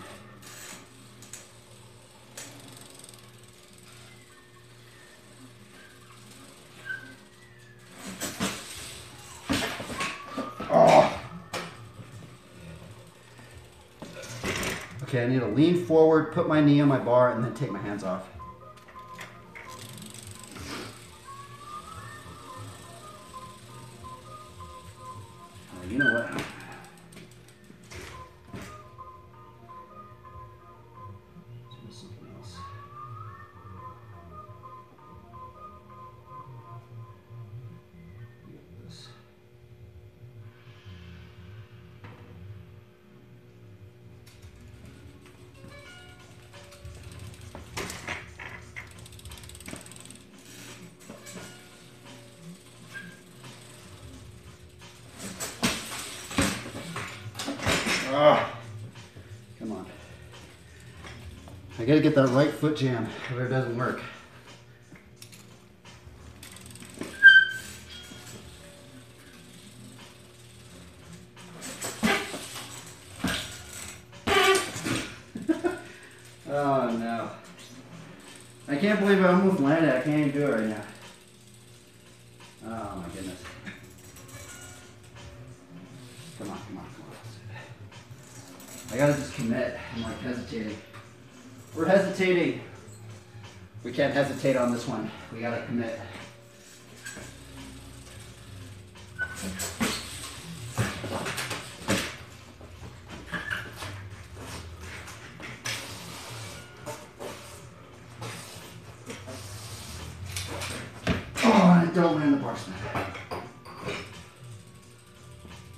Okay, I need to lean forward, put my knee on my bar, and then take my hands off. You know what? I gotta get that right foot jammed, but it doesn't work. Oh no. I can't believe I almost landed. I can't even do it right now. Oh my goodness. Come on, come on, come on. I gotta just commit. I'm like hesitating. We're hesitating. We can't hesitate on this one. We gotta commit. Don't land the bar snap.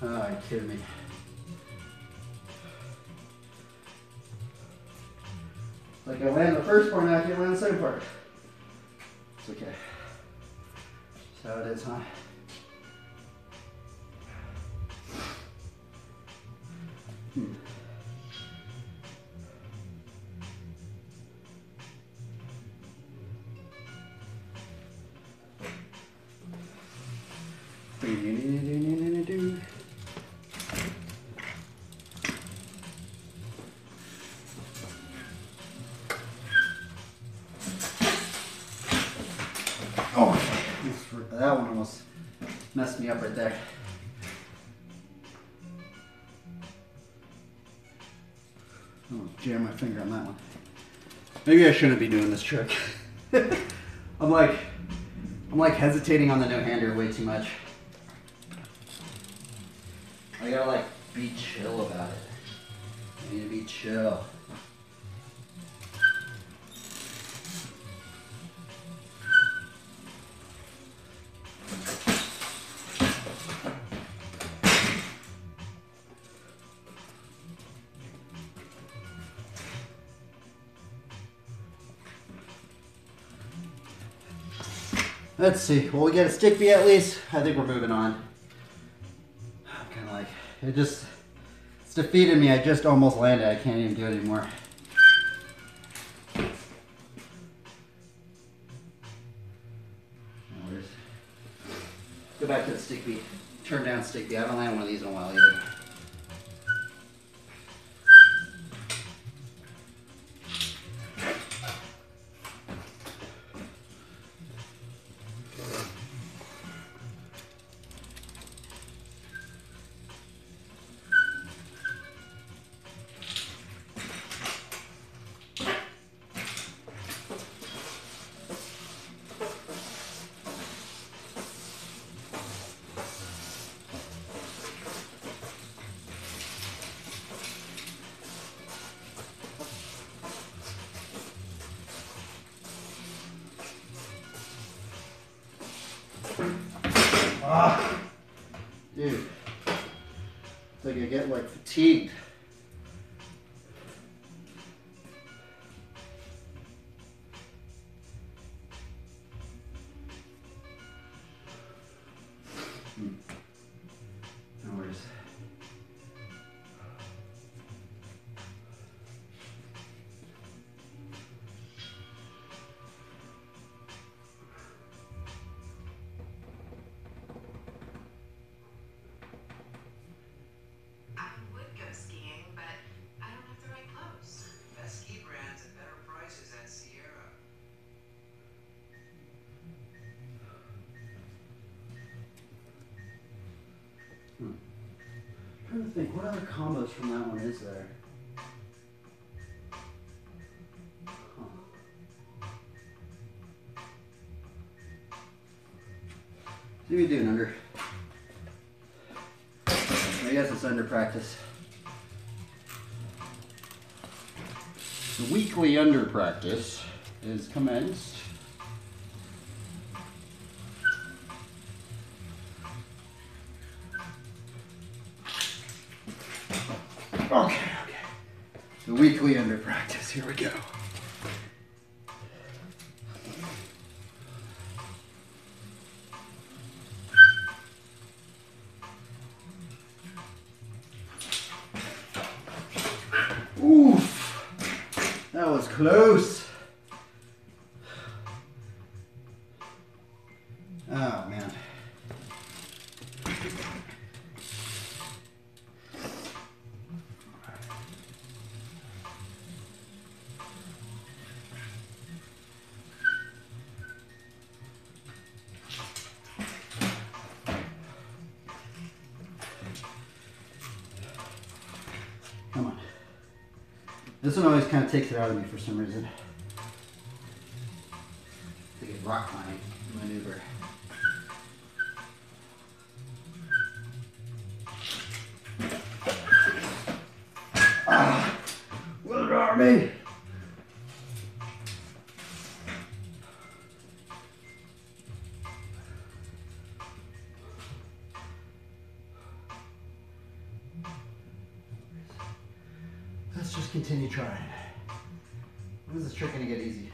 Oh, are you kidding me? Like I land the first part, now I can't land the second part. It's okay. That's how it is, huh? Messed me up right there. Oh, jam my finger on that one. Maybe I shouldn't be doing this trick. I'm like hesitating on the no-hander way too much. I gotta like be chill about it. I need to be chill. Let's see. Will we get a stick B at least? I think we're moving on. I'm kind of like, it's defeated me. I just almost landed. I can't even do it anymore. Go back to the stick B. Turn down stick B. I haven't landed one of these in a while either. Fatigued. No worries. Think, what other combos from that one is there? Huh. See what we do an under. I guess it's under practice. The weekly under practice is commenced. Weekly under practice, here we go. Oof, that was close. Oh, man. This one always kind of takes it out of me for some reason. It's like a rock climbing maneuver. Ah! What an army! Continue trying. When is this trick going to get easy?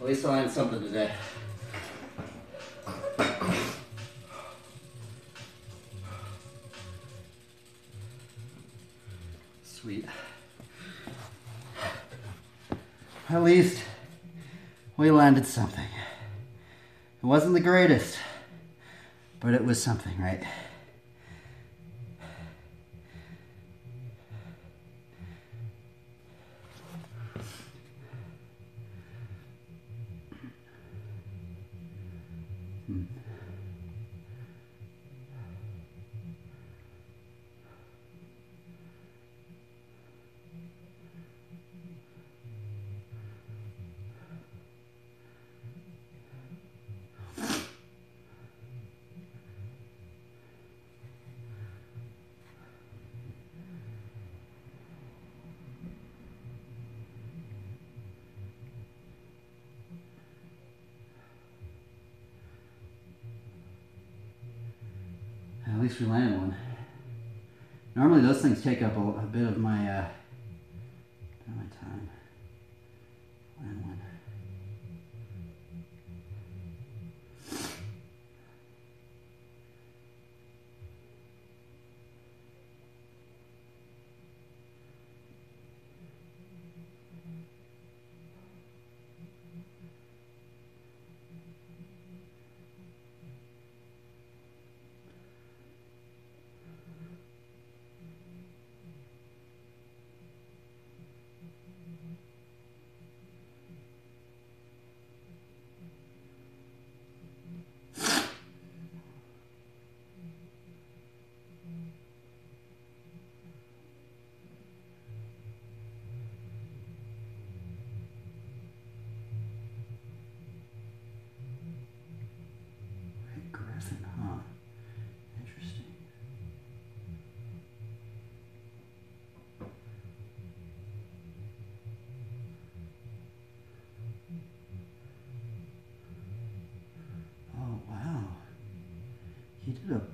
At least I learned something today. Sweet. At least we landed something. It wasn't the greatest, but it was something, right? We landed one. Normally those things take up a bit of my time. Land one.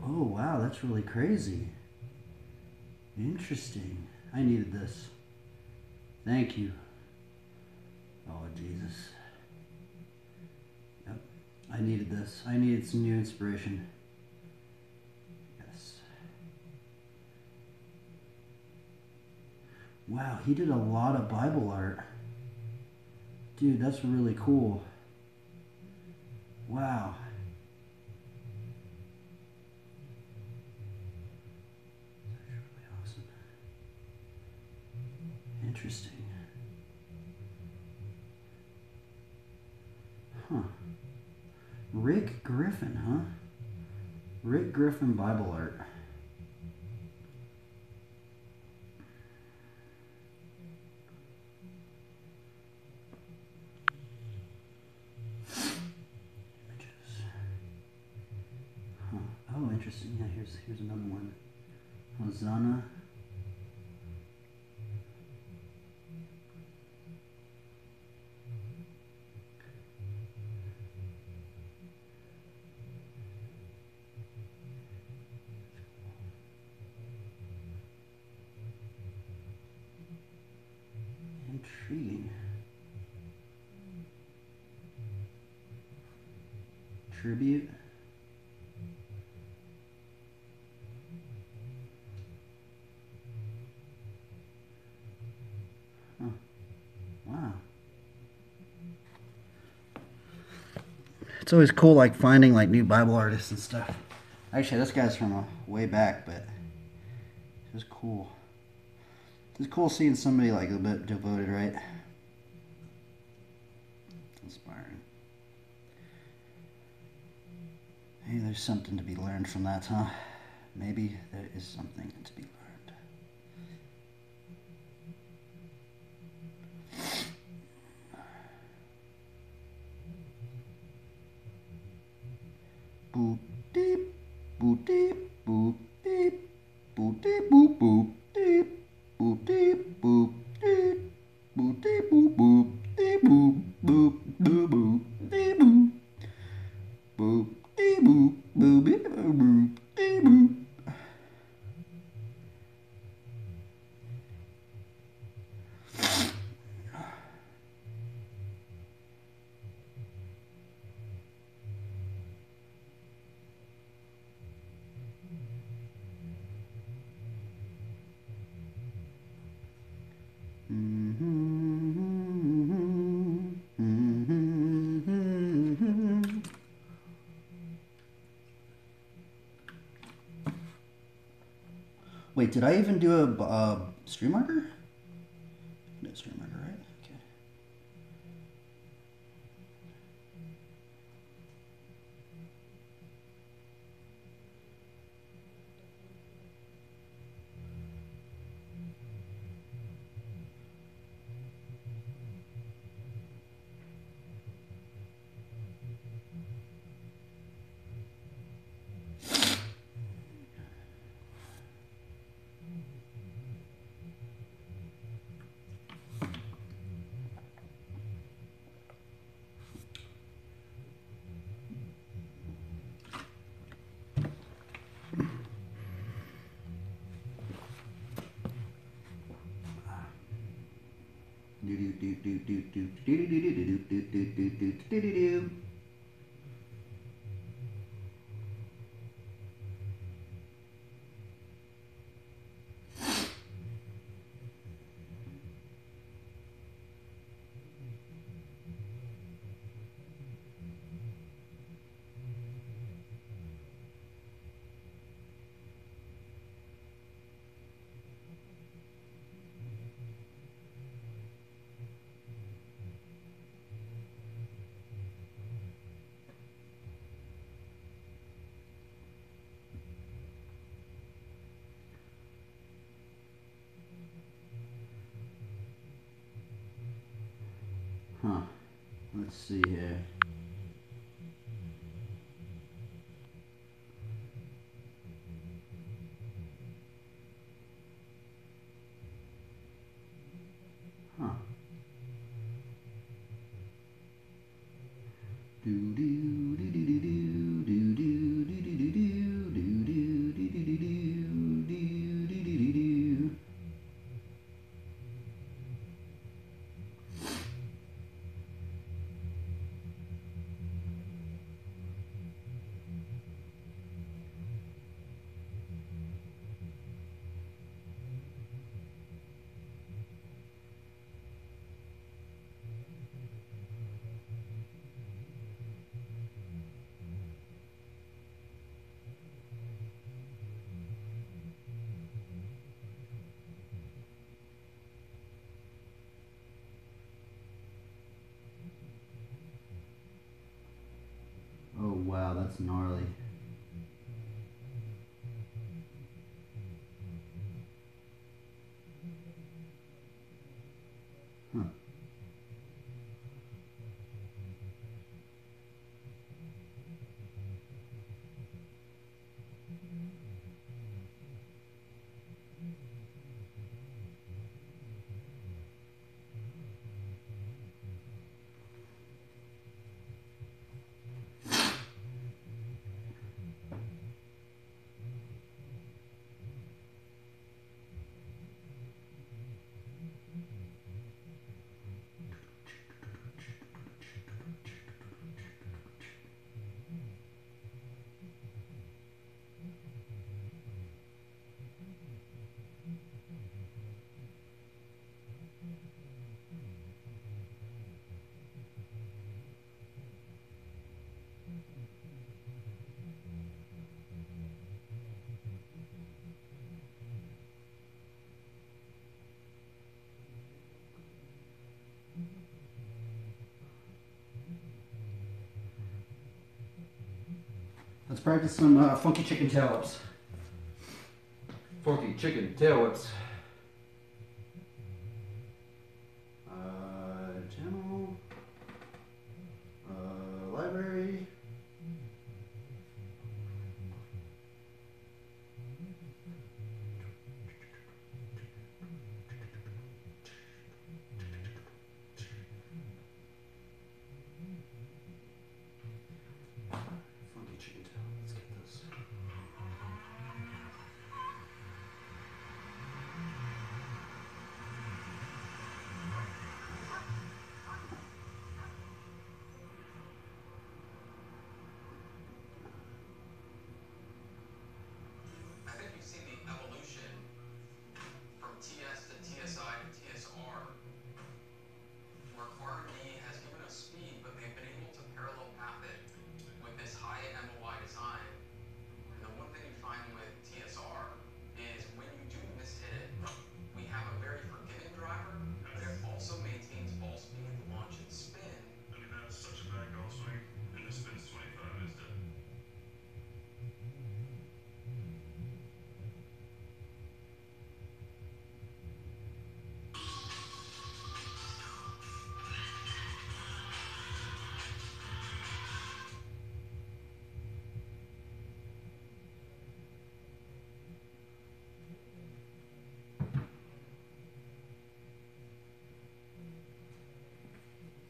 Oh wow, that's really crazy. Interesting. I needed this. Thank you. Oh, Jesus. Yep. I needed this. I needed some new inspiration. Yes. Wow, he did a lot of Bible art. Dude, that's really cool. Wow. Interesting. Huh. Rick Griffin, huh? Rick Griffin Bible art. Huh. Oh, interesting. Yeah, here's another one. Hosanna. Intriguing. Tribute. Huh. Wow. It's always cool, like, finding, like, new Bible artists and stuff. Actually, this guy's from way back, but it was cool. It's cool seeing somebody like a bit devoted, right? Inspiring. Hey, there's something to be learned from that, huh? Maybe there is something to be learned. Boop, deep, boop, deep, boop, deep, boop, deep, boop, boop, deep. Boop deep boop deep boop deep boop boop deep boop boop boop boop deep boop boop deep boop boop boop deep boop. Wait, did I even do a stream marker? No stream marker, right? Okay. Huh. Let's see here. Huh. Wow, that's gnarly. Let's practice some funky chicken tail whips. Funky chicken tail whips. Channel. Library.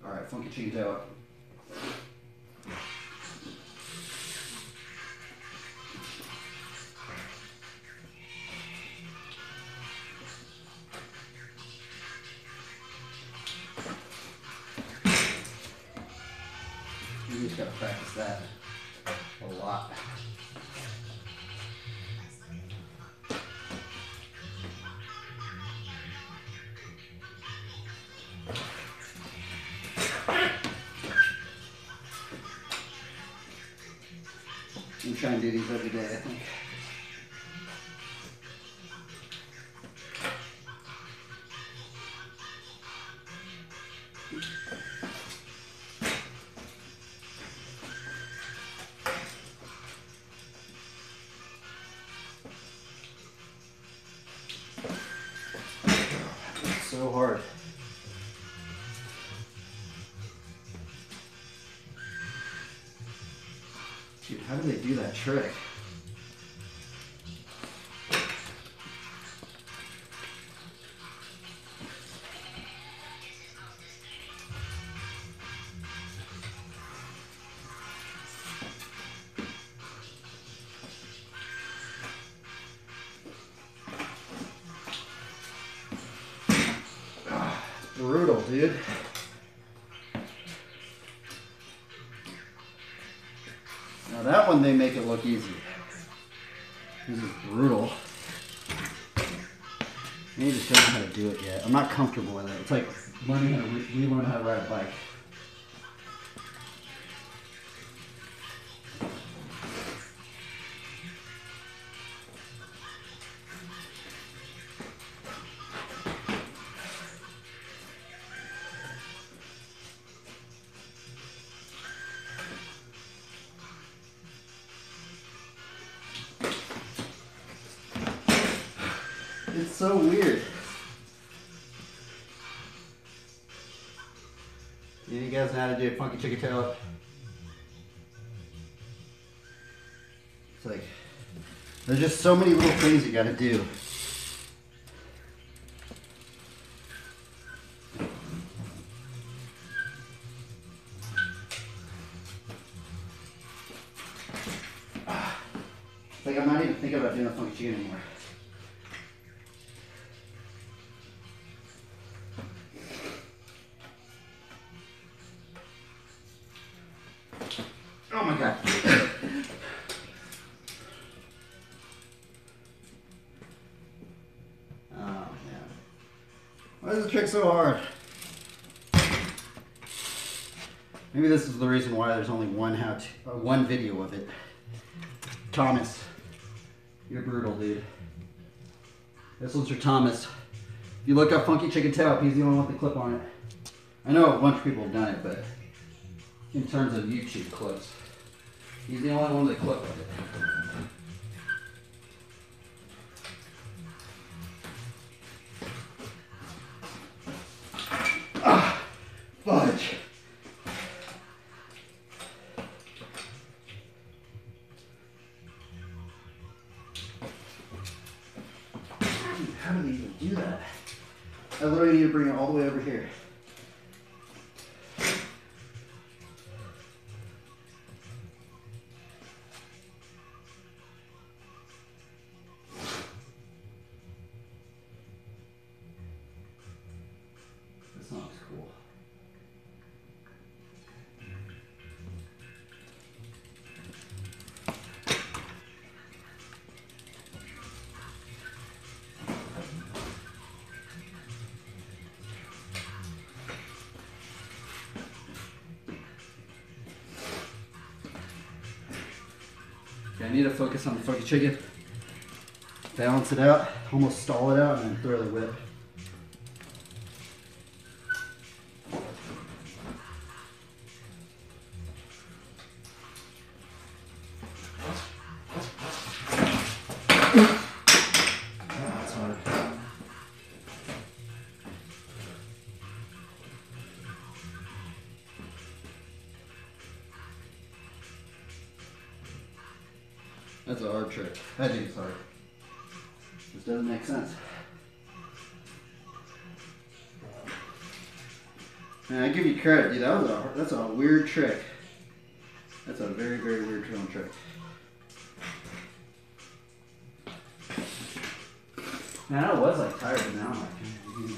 Alright, funky chicken tail. You just gotta practice that a lot. I'm trying to do these every day, I think. It's so hard. Dude, how do they do that trick? Brutal, dude. That one, they make it look easy. This is brutal. Maybe just don't know how to do it yet. I'm not comfortable with it. It's like learning how to relearn how to ride a bike. It's so weird. You guys know how to do a funky chicken tail? It's like, there's just so many little things you gotta do. Like, I'm not even thinking about doing a funky chicken anymore. Oh my god. Oh man. Why is the trick so hard? Maybe this is the reason why there's only one how-to, one video of it. Thomas. You're brutal, dude. This one's for Thomas. If you look up Funky Chicken Taupe, he's the only one with the clip on it. I know a bunch of people have done it, but in terms of YouTube clips, he's the only one that clipped with it. Ah, fudge. How do they even do that? I literally need to bring it all the way over here. I need to focus on the funky chicken, balance it out, almost stall it out, and then thoroughly whip. That's a hard trick. I think it's hard. This doesn't make sense. Man, I give you credit, dude. That was a, that's a weird trick. That's a very, very weird drum trick. Man, I was like tired, but now I'm like, you know.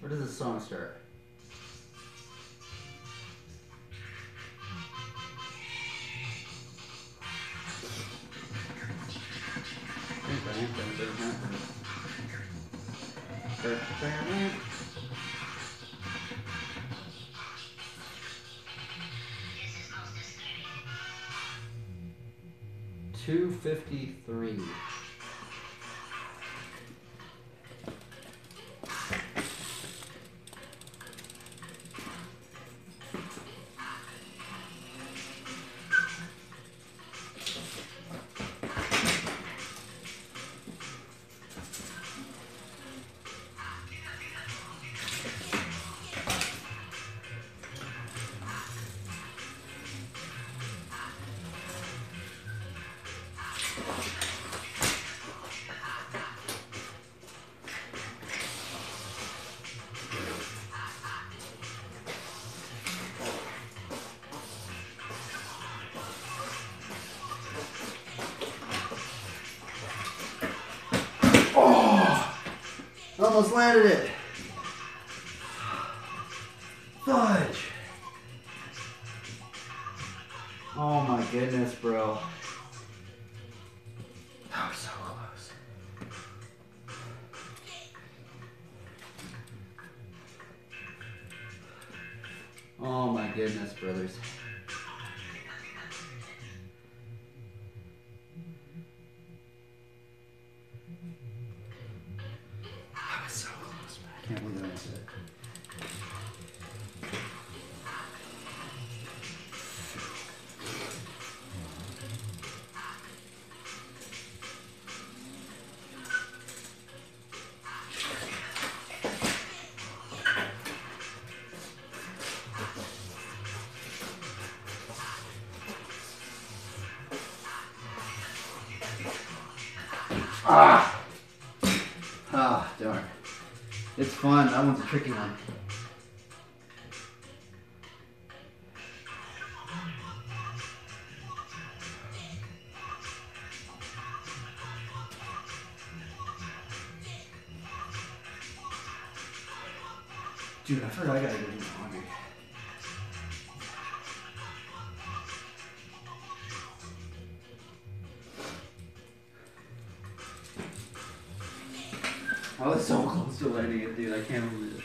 Where does this song start? $2.53. Almost landed it. Fudge. Oh my goodness, bro. Oh my goodness, brothers. I was so close, but I can't believe I missed it. Darn. It's fun. That one's a tricky one. Dude, I forgot I gotta get in the laundry. I was so close to learning it, dude. I can't believe it.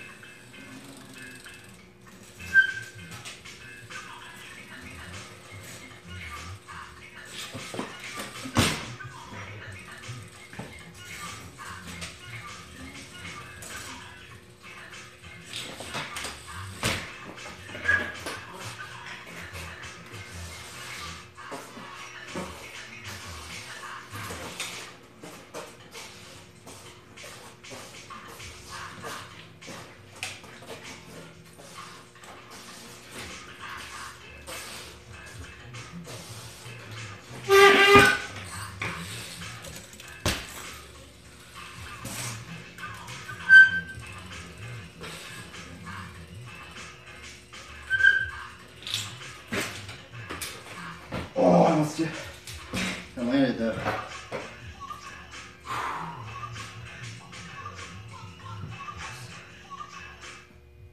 I landed though. I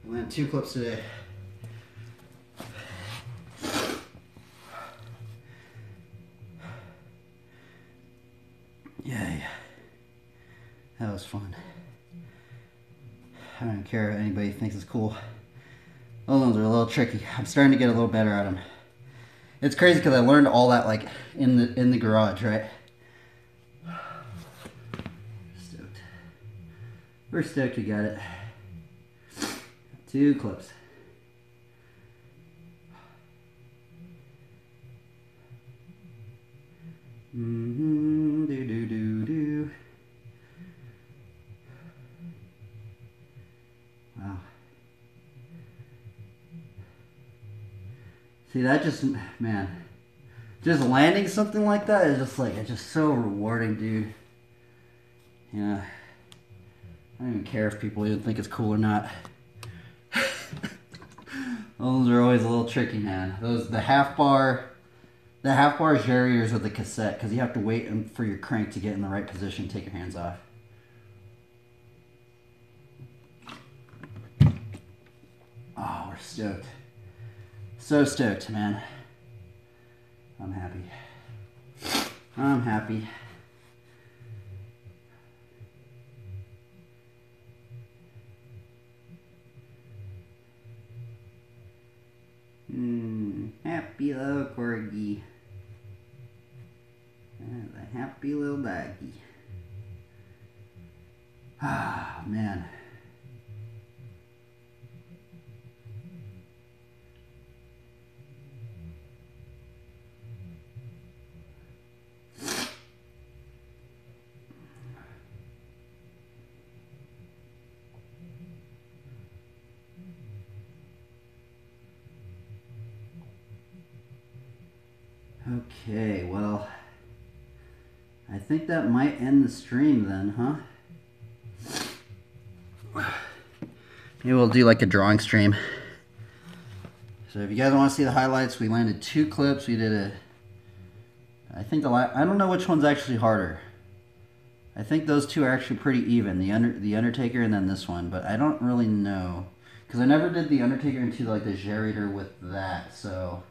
landed 2 clips today. Yeah. That was fun. I don't care if anybody thinks it's cool. Those ones are a little tricky. I'm starting to get a little better at them. It's crazy because I learned all that like in the garage, right? Stoked. We're stoked we got it. 2 clips. Do. Wow. See, that just, man, just landing something like that is just like, it's just so rewarding, dude. Yeah. I don't even care if people even think it's cool or not. Those are always a little tricky, man. Those, the half bar jarriers of the cassette, because you have to wait for your crank to get in the right position, take your hands off. Oh, we're stoked. So stoked, man. I'm happy. I'm happy. Happy little corgi. That's a happy little doggy. Ah, man. Okay, well, I think that might end the stream then, huh? Maybe we'll do like a drawing stream. So if you guys want to see the highlights, we landed 2 clips. We did a, I think the I don't know which one's actually harder. I think those 2 are actually pretty even, the Undertaker and then this one, but I don't really know. Because I never did the Undertaker into like the Jarrator with that, so...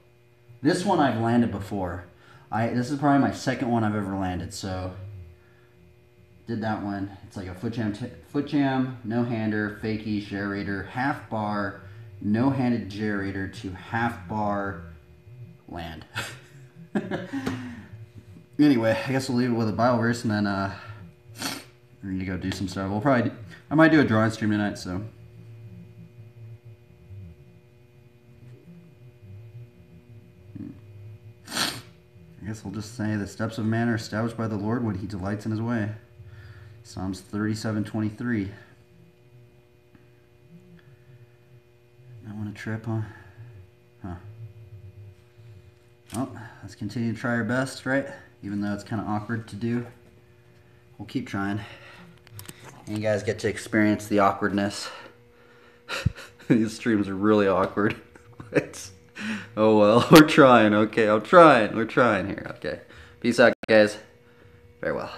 This one I've landed before. This is probably my second one I've ever landed, so did that one. It's like a foot jam, no hander, fakie, Jarrator, half bar, no-handed generator to half-bar land. Anyway, I guess we'll leave it with a Bible verse, and then we need to go do some stuff. We'll probably, I might do a drawing stream tonight, so. I guess we'll just say the steps of man are established by the Lord when he delights in his way. Psalms 37:23. I want to trip on, huh? Well, let's continue to try our best, right? Even though it's kind of awkward to do, we'll keep trying. And you guys get to experience the awkwardness. These streams are really awkward. But, oh well, we're trying, okay? I'm trying, we're trying here, okay? Peace out, guys. Farewell.